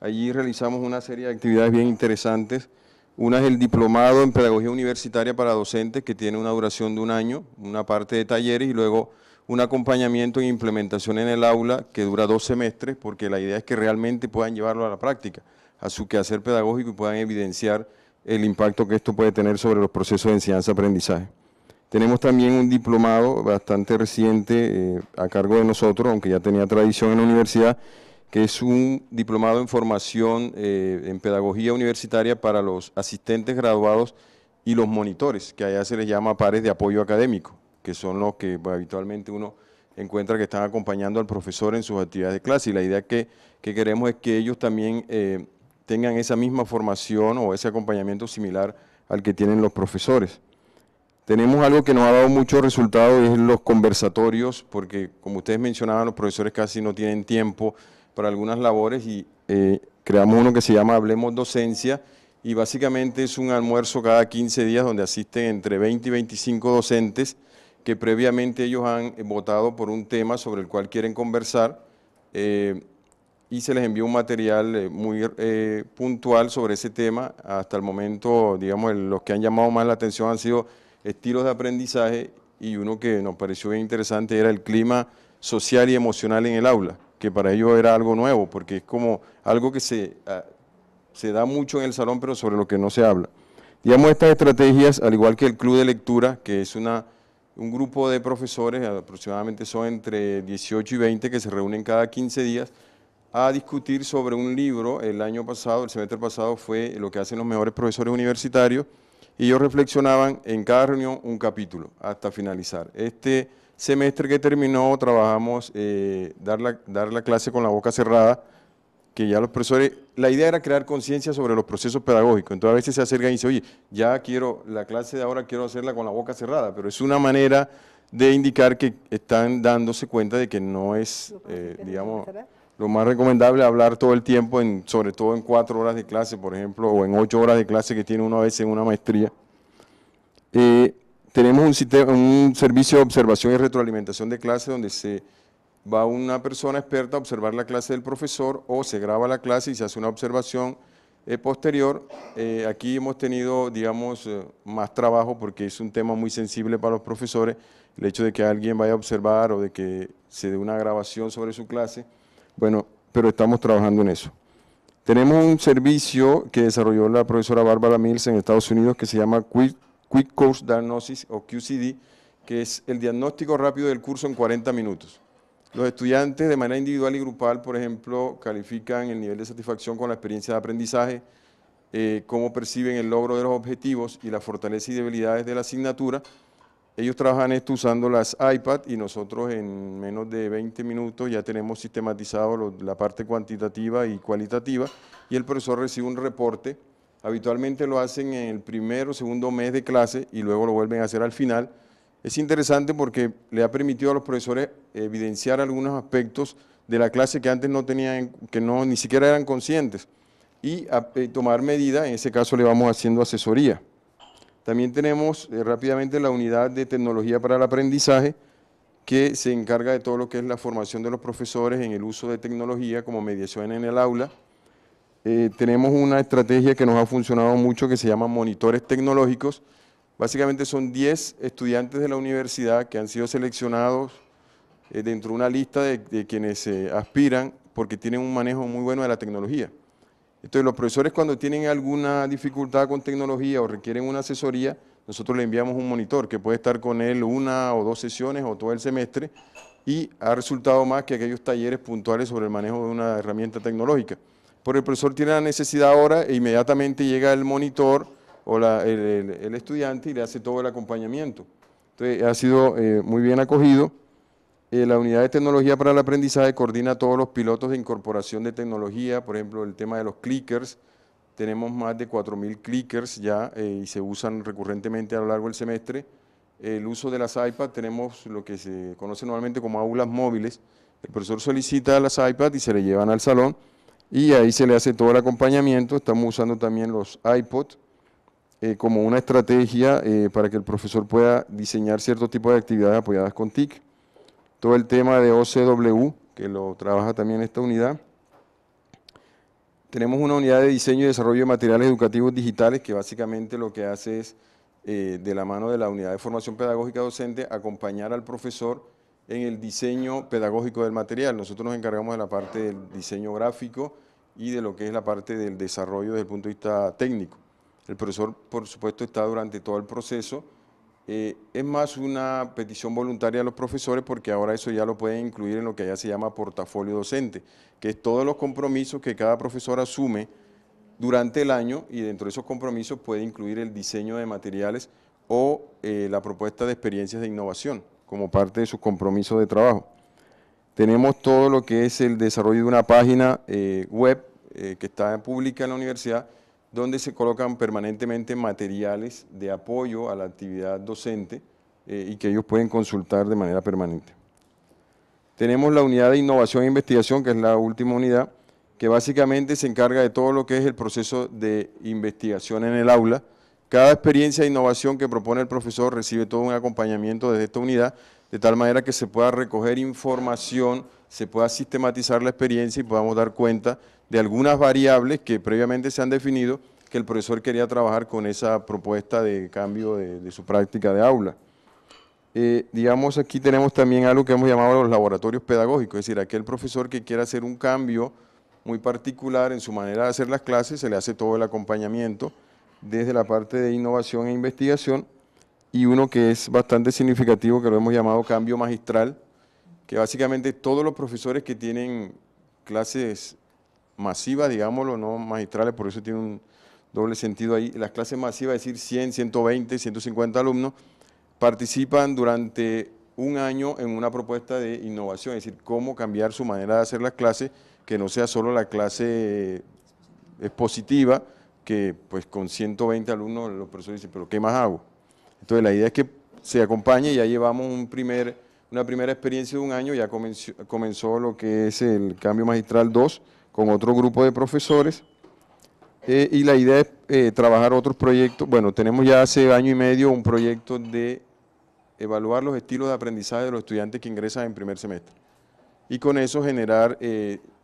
Allí realizamos una serie de actividades bien interesantes. Una es el Diplomado en Pedagogía Universitaria para Docentes, que tiene una duración de un año, una parte de talleres y luego un acompañamiento e implementación en el aula que dura 2 semestres, porque la idea es que realmente puedan llevarlo a la práctica, a su quehacer pedagógico y puedan evidenciar el impacto que esto puede tener sobre los procesos de enseñanza-aprendizaje. Tenemos también un diplomado bastante reciente a cargo de nosotros, aunque ya tenía tradición en la universidad, que es un diplomado en formación en pedagogía universitaria para los asistentes graduados y los monitores, que allá se les llama pares de apoyo académico, que son los que habitualmente uno encuentra que están acompañando al profesor en sus actividades de clase. Y la idea que queremos es que ellos también tengan esa misma formación o ese acompañamiento similar al que tienen los profesores. Tenemos algo que nos ha dado muchos resultados, es los conversatorios, porque como ustedes mencionaban, los profesores casi no tienen tiempo para algunas labores y creamos uno que se llama Hablemos Docencia, y básicamente es un almuerzo cada 15 días donde asisten entre 20 y 25 docentes que previamente ellos han votado por un tema sobre el cual quieren conversar y se les envía un material muy puntual sobre ese tema. Hasta el momento, digamos, los que han llamado más la atención han sido estilos de aprendizaje, y uno que nos pareció bien interesante era el clima social y emocional en el aula, que para ellos era algo nuevo, porque es como algo que se da mucho en el salón, pero sobre lo que no se habla. Digamos, estas estrategias, al igual que el club de lectura, que es un grupo de profesores, aproximadamente son entre 18 y 20, que se reúnen cada 15 días a discutir sobre un libro. El año pasado, el semestre pasado, fue lo que hacen los mejores profesores universitarios, y ellos reflexionaban en cada reunión un capítulo hasta finalizar. Este semestre que terminó trabajamos dar la clase con la boca cerrada, que ya los profesores, la idea era crear conciencia sobre los procesos pedagógicos. Entonces a veces se acercan y dicen, oye, ya quiero, la clase de ahora quiero hacerla con la boca cerrada, pero es una manera de indicar que están dándose cuenta de que no es, digamos, lo más recomendable hablar todo el tiempo, sobre todo en 4 horas de clase, por ejemplo, o en 8 horas de clase que tiene uno a veces en una maestría. Tenemos un servicio de observación y retroalimentación de clase donde se va una persona experta a observar la clase del profesor, o se graba la clase y se hace una observación posterior. Aquí hemos tenido, digamos, más trabajo porque es un tema muy sensible para los profesores, el hecho de que alguien vaya a observar o de que se dé una grabación sobre su clase. Bueno, pero estamos trabajando en eso. Tenemos un servicio que desarrolló la profesora Bárbara Mills en Estados Unidos que se llama Quick Course Diagnosis, o QCD, que es el diagnóstico rápido del curso en 40 minutos. Los estudiantes de manera individual y grupal, por ejemplo, califican el nivel de satisfacción con la experiencia de aprendizaje, cómo perciben el logro de los objetivos y las fortalezas y debilidades de la asignatura. Ellos trabajan esto usando las iPad y nosotros en menos de 20 minutos ya tenemos sistematizado la parte cuantitativa y cualitativa, y el profesor recibe un reporte. Habitualmente lo hacen en el primer o segundo mes de clase y luego lo vuelven a hacer al final. Es interesante porque le ha permitido a los profesores evidenciar algunos aspectos de la clase que antes no tenían, que no, ni siquiera eran conscientes, y tomar medidas. En ese caso le vamos haciendo asesoría. También tenemos rápidamente la unidad de tecnología para el aprendizaje, que se encarga de todo lo que es la formación de los profesores en el uso de tecnología como mediación en el aula. Tenemos una estrategia que nos ha funcionado mucho que se llama monitores tecnológicos. Básicamente son 10 estudiantes de la universidad que han sido seleccionados dentro de una lista de quienes aspiran porque tienen un manejo muy bueno de la tecnología. Entonces, los profesores cuando tienen alguna dificultad con tecnología o requieren una asesoría, nosotros le enviamos un monitor que puede estar con él 1 o 2 sesiones o todo el semestre, y ha resultado más que aquellos talleres puntuales sobre el manejo de una herramienta tecnológica. Porque el profesor tiene la necesidad ahora e inmediatamente llega el monitor o el estudiante y le hace todo el acompañamiento. Entonces, ha sido muy bien acogido. La unidad de tecnología para el aprendizaje coordina todos los pilotos de incorporación de tecnología, por ejemplo, el tema de los clickers. Tenemos más de 4.000 clickers ya y se usan recurrentemente a lo largo del semestre. El uso de las iPads, tenemos lo que se conoce normalmente como aulas móviles. El profesor solicita las iPads y se le llevan al salón y ahí se le hace todo el acompañamiento. Estamos usando también los iPods como una estrategia para que el profesor pueda diseñar cierto tipo de actividades apoyadas con TIC. Todo el tema de OCW, que lo trabaja también esta unidad. Tenemos una unidad de diseño y desarrollo de materiales educativos digitales, que básicamente lo que hace es, de la mano de la unidad de formación pedagógica docente, acompañar al profesor en el diseño pedagógico del material. Nosotros nos encargamos de la parte del diseño gráfico y de lo que es la parte del desarrollo desde el punto de vista técnico. El profesor, por supuesto, está durante todo el proceso. Es más una petición voluntaria a los profesores porque ahora eso ya lo pueden incluir en lo que allá se llama portafolio docente, que es todos los compromisos que cada profesor asume durante el año, y dentro de esos compromisos puede incluir el diseño de materiales o la propuesta de experiencias de innovación como parte de sus compromisos de trabajo. Tenemos todo lo que es el desarrollo de una página web que está pública en la universidad, donde se colocan permanentemente materiales de apoyo a la actividad docente y que ellos pueden consultar de manera permanente. Tenemos la unidad de innovación e investigación, que es la última unidad, que básicamente se encarga de todo lo que es el proceso de investigación en el aula. Cada experiencia de innovación que propone el profesor recibe todo un acompañamiento desde esta unidad, de tal manera que se pueda recoger información, se pueda sistematizar la experiencia y podamos dar cuenta de algunas variables que previamente se han definido, que el profesor quería trabajar con esa propuesta de cambio de su práctica de aula. Digamos, aquí tenemos también algo que hemos llamado los laboratorios pedagógicos, es decir, aquel profesor que quiera hacer un cambio muy particular en su manera de hacer las clases, se le hace todo el acompañamiento desde la parte de innovación e investigación, y uno que es bastante significativo, que lo hemos llamado cambio magistral, que básicamente todos los profesores que tienen clases masivas, digámoslo, no magistrales, por eso tiene un doble sentido ahí, las clases masivas, es decir, 100, 120, 150 alumnos, participan durante un año en una propuesta de innovación, es decir, cómo cambiar su manera de hacer las clases, que no sea solo la clase expositiva, que pues con 120 alumnos los profesores dicen, pero ¿qué más hago? Entonces la idea es que se acompañe, ya llevamos una primera experiencia de un año, ya comenzó lo que es el cambio magistral 2 con otro grupo de profesores, y la idea es trabajar otros proyectos. Bueno, tenemos ya hace año y medio un proyecto de evaluar los estilos de aprendizaje de los estudiantes que ingresan en primer semestre, y con eso generar,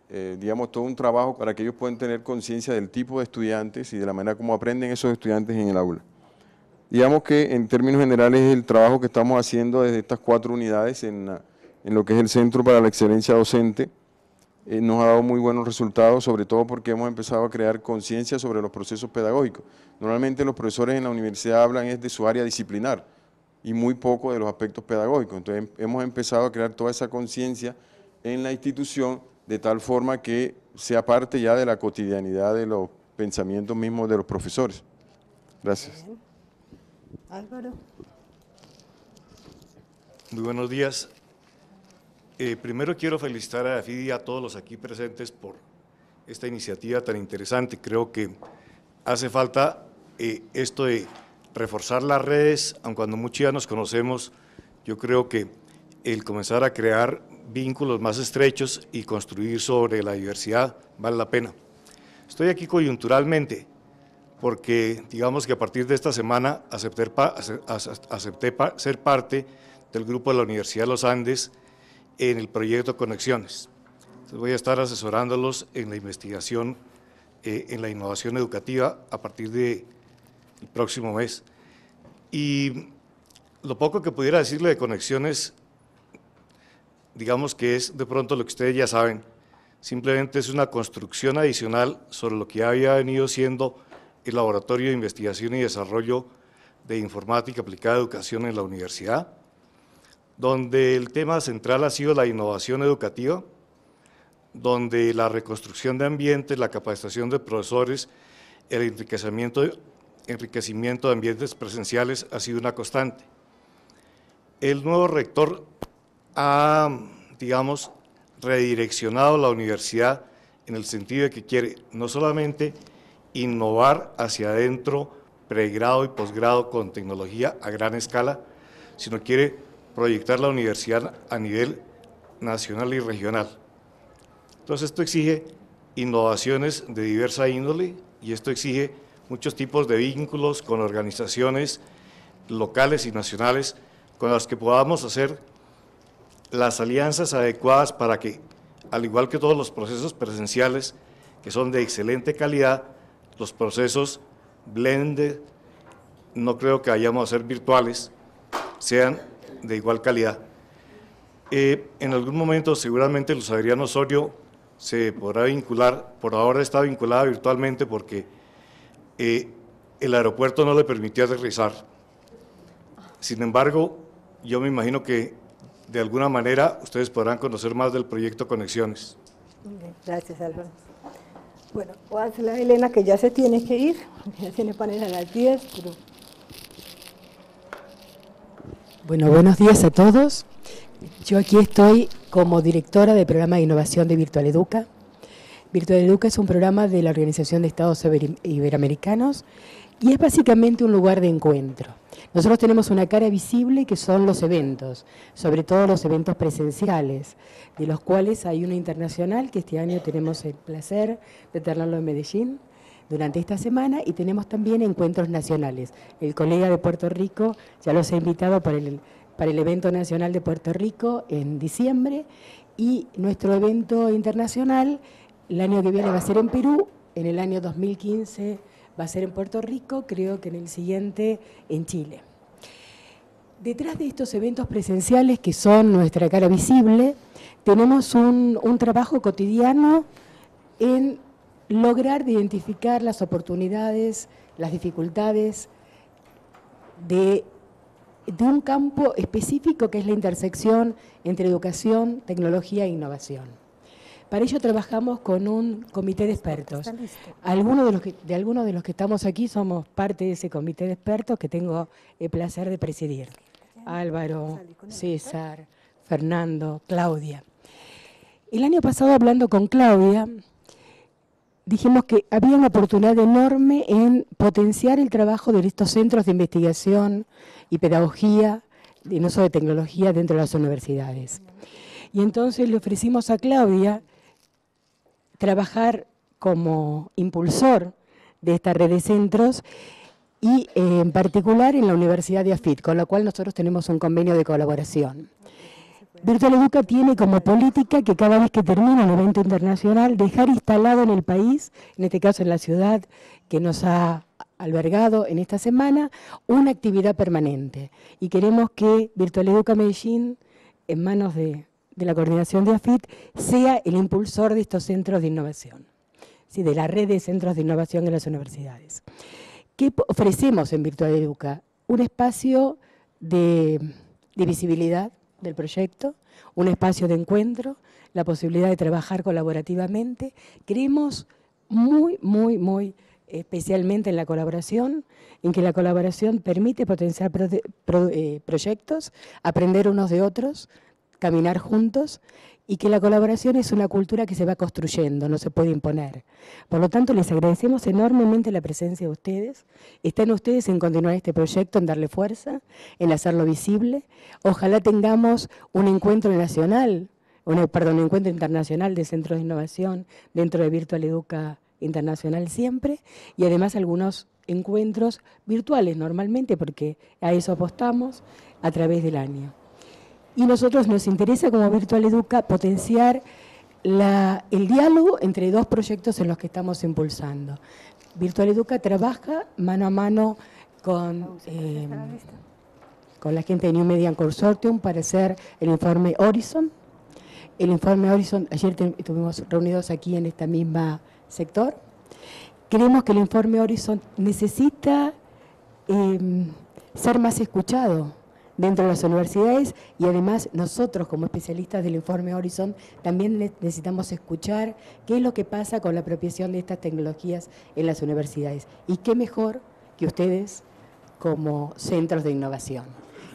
digamos, todo un trabajo para que ellos puedan tener conciencia del tipo de estudiantes y de la manera como aprenden esos estudiantes en el aula. Digamos que en términos generales es el trabajo que estamos haciendo desde estas 4 unidades en lo que es el Centro para la Excelencia Docente. Nos ha dado muy buenos resultados, sobre todo porque hemos empezado a crear conciencia sobre los procesos pedagógicos. Normalmente los profesores en la universidad hablan es de su área disciplinar y muy poco de los aspectos pedagógicos. Entonces hemos empezado a crear toda esa conciencia en la institución, de tal forma que sea parte ya de la cotidianidad de los pensamientos mismos de los profesores. Gracias. Bien. Álvaro. Muy buenos días. Primero quiero felicitar a EAFIT y a todos los aquí presentes por esta iniciativa tan interesante. Creo que hace falta esto de reforzar las redes, aunque cuando muchos ya nos conocemos, yo creo que el comenzar a crear vínculos más estrechos y construir sobre la diversidad vale la pena. Estoy aquí coyunturalmente porque digamos que a partir de esta semana acepté ser parte del grupo de la Universidad de los Andes en el proyecto Conexiones. Entonces voy a estar asesorándolos en la investigación, en la innovación educativa a partir del próximo mes. Y lo poco que pudiera decirle de Conexiones, digamos que es de pronto lo que ustedes ya saben, simplemente es una construcción adicional sobre lo que ya había venido siendo el Laboratorio de Investigación y Desarrollo de Informática Aplicada a Educación en la universidad, donde el tema central ha sido la innovación educativa, donde la reconstrucción de ambientes, la capacitación de profesores, el enriquecimiento de ambientes presenciales ha sido una constante. El nuevo rector ha, digamos, redireccionado la universidad en el sentido de que quiere no solamente innovar hacia adentro, pregrado y posgrado con tecnología a gran escala, sino quiere proyectar la universidad a nivel nacional y regional. Entonces esto exige innovaciones de diversa índole y esto exige muchos tipos de vínculos con organizaciones locales y nacionales con las que podamos hacer las alianzas adecuadas para que, al igual que todos los procesos presenciales, que son de excelente calidad, los procesos blended, no creo que vayamos a ser virtuales, sean de igual calidad. En algún momento seguramente Luz Adriana Osorio se podrá vincular, por ahora está vinculada virtualmente porque el aeropuerto no le permitía aterrizar. Sin embargo, yo me imagino que de alguna manera ustedes podrán conocer más del proyecto Conexiones. Gracias, Álvaro. Bueno, voy a hacerle a Elena que ya se tiene que ir, ya tiene panel a las 10. Pero... Bueno, buenos días a todos. Yo aquí estoy como directora del programa de innovación de Virtual Educa. Virtual Educa es un programa de la Organización de Estados Iberoamericanos y es básicamente un lugar de encuentro. Nosotros tenemos una cara visible que son los eventos, sobre todo los eventos presenciales, de los cuales hay uno internacional que este año tenemos el placer de tenerlo en Medellín durante esta semana, y tenemos también encuentros nacionales. El colega de Puerto Rico ya los ha invitado para el evento nacional de Puerto Rico en diciembre, y nuestro evento internacional el año que viene va a ser en Perú, en el año 2015 va a ser en Puerto Rico, creo que en el siguiente en Chile. Detrás de estos eventos presenciales, que son nuestra cara visible, tenemos un trabajo cotidiano en lograr identificar las oportunidades, las dificultades de un campo específico que es la intersección entre educación, tecnología e innovación. Para ello trabajamos con un comité de expertos. Algunos de los que estamos aquí somos parte de ese comité de expertos que tengo el placer de presidir. Álvaro, César, Fernando, Claudia. El año pasado, hablando con Claudia, dijimos que había una oportunidad enorme en potenciar el trabajo de estos centros de investigación y pedagogía, y no solo de tecnología, dentro de las universidades. Y entonces le ofrecimos a Claudia trabajar como impulsor de esta red de centros y en particular en la Universidad de EAFIT, con la cual nosotros tenemos un convenio de colaboración. Virtual Educa tiene como política que cada vez que termina un evento internacional dejar instalado en el país, en este caso en la ciudad que nos ha albergado en esta semana, una actividad permanente. Y queremos que Virtual Educa Medellín, en manos de la coordinación de EAFIT, sea el impulsor de estos centros de innovación, ¿sí? De la red de centros de innovación en las universidades. ¿Qué ofrecemos en Virtual Educa? Un espacio de visibilidad del proyecto, un espacio de encuentro, la posibilidad de trabajar colaborativamente. Creemos muy especialmente en la colaboración, en que la colaboración permite potenciar proyectos, aprender unos de otros, caminar juntos, y que la colaboración es una cultura que se va construyendo, no se puede imponer. Por lo tanto, les agradecemos enormemente la presencia de ustedes. Están ustedes en continuar este proyecto, en darle fuerza, en hacerlo visible. Ojalá tengamos un encuentro nacional, un encuentro internacional de centros de innovación dentro de Virtual Educa Internacional siempre, y además algunos encuentros virtuales normalmente, porque a eso apostamos a través del año. Y nosotros nos interesa como Virtual Educa potenciar el diálogo entre dos proyectos en los que estamos impulsando. Virtual Educa trabaja mano a mano con la gente de New Media Consortium para hacer el informe Horizon. El informe Horizon, ayer estuvimos reunidos aquí en este mismo sector. Creemos que el informe Horizon necesita ser más escuchado dentro de las universidades, y además nosotros como especialistas del informe Horizon también necesitamos escuchar qué es lo que pasa con la apropiación de estas tecnologías en las universidades, y qué mejor que ustedes como centros de innovación.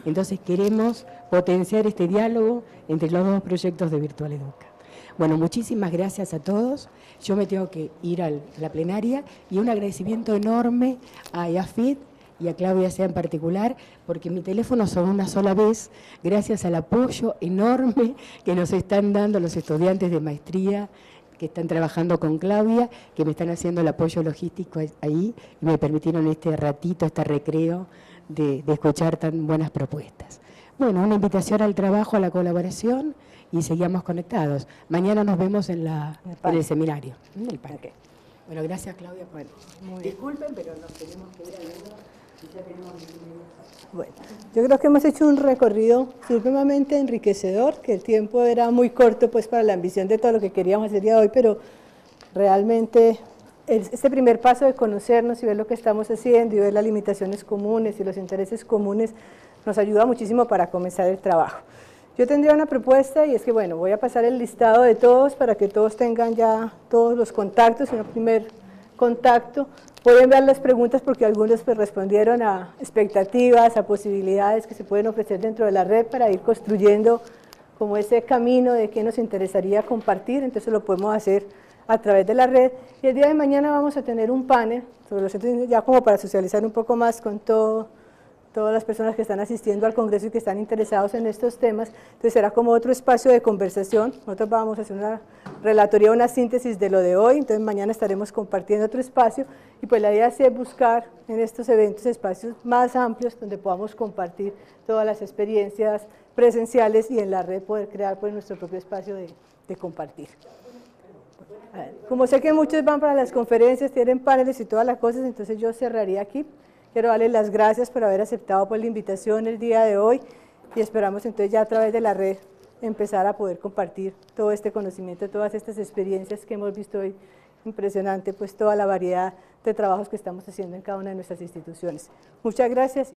Entonces queremos potenciar este diálogo entre los dos proyectos de Virtual Educa. Bueno, muchísimas gracias a todos. Yo me tengo que ir a la plenaria, y un agradecimiento enorme a EAFIT y a Claudia sea en particular, porque mi teléfono sonó una sola vez, gracias al apoyo enorme que nos están dando los estudiantes de maestría que están trabajando con Claudia, que me están haciendo el apoyo logístico ahí, y me permitieron este ratito, este recreo de escuchar tan buenas propuestas. Bueno, una invitación al trabajo, a la colaboración, y seguimos conectados. Mañana nos vemos en el seminario, en el parque. Bueno, gracias Claudia. Bueno, disculpen, pero nos tenemos que ir a... Bueno, yo creo que hemos hecho un recorrido sumamente enriquecedor, que el tiempo era muy corto pues para la ambición de todo lo que queríamos hacer día de hoy, pero realmente este primer paso de conocernos y ver lo que estamos haciendo y ver las limitaciones comunes y los intereses comunes nos ayuda muchísimo para comenzar el trabajo. Yo tendría una propuesta y es que, bueno, voy a pasar el listado de todos para que todos tengan ya todos los contactos, un primer contacto. Pueden ver las preguntas porque algunos pues respondieron a expectativas, a posibilidades que se pueden ofrecer dentro de la red para ir construyendo como ese camino de qué nos interesaría compartir, entonces lo podemos hacer a través de la red. Y el día de mañana vamos a tener un panel sobre los centros ya como para socializar un poco más con todas las personas que están asistiendo al Congreso y que están interesados en estos temas, entonces será como otro espacio de conversación. Nosotros vamos a hacer una relatoría, una síntesis de lo de hoy, entonces mañana estaremos compartiendo otro espacio y pues la idea es buscar en estos eventos espacios más amplios donde podamos compartir todas las experiencias presenciales y en la red poder crear pues nuestro propio espacio de compartir. Como sé que muchos van para las conferencias, tienen paneles y todas las cosas, entonces yo cerraría aquí. Quiero darles las gracias por haber aceptado por la invitación el día de hoy y esperamos entonces ya a través de la red empezar a poder compartir todo este conocimiento, todas estas experiencias que hemos visto hoy, impresionante pues toda la variedad de trabajos que estamos haciendo en cada una de nuestras instituciones. Muchas gracias.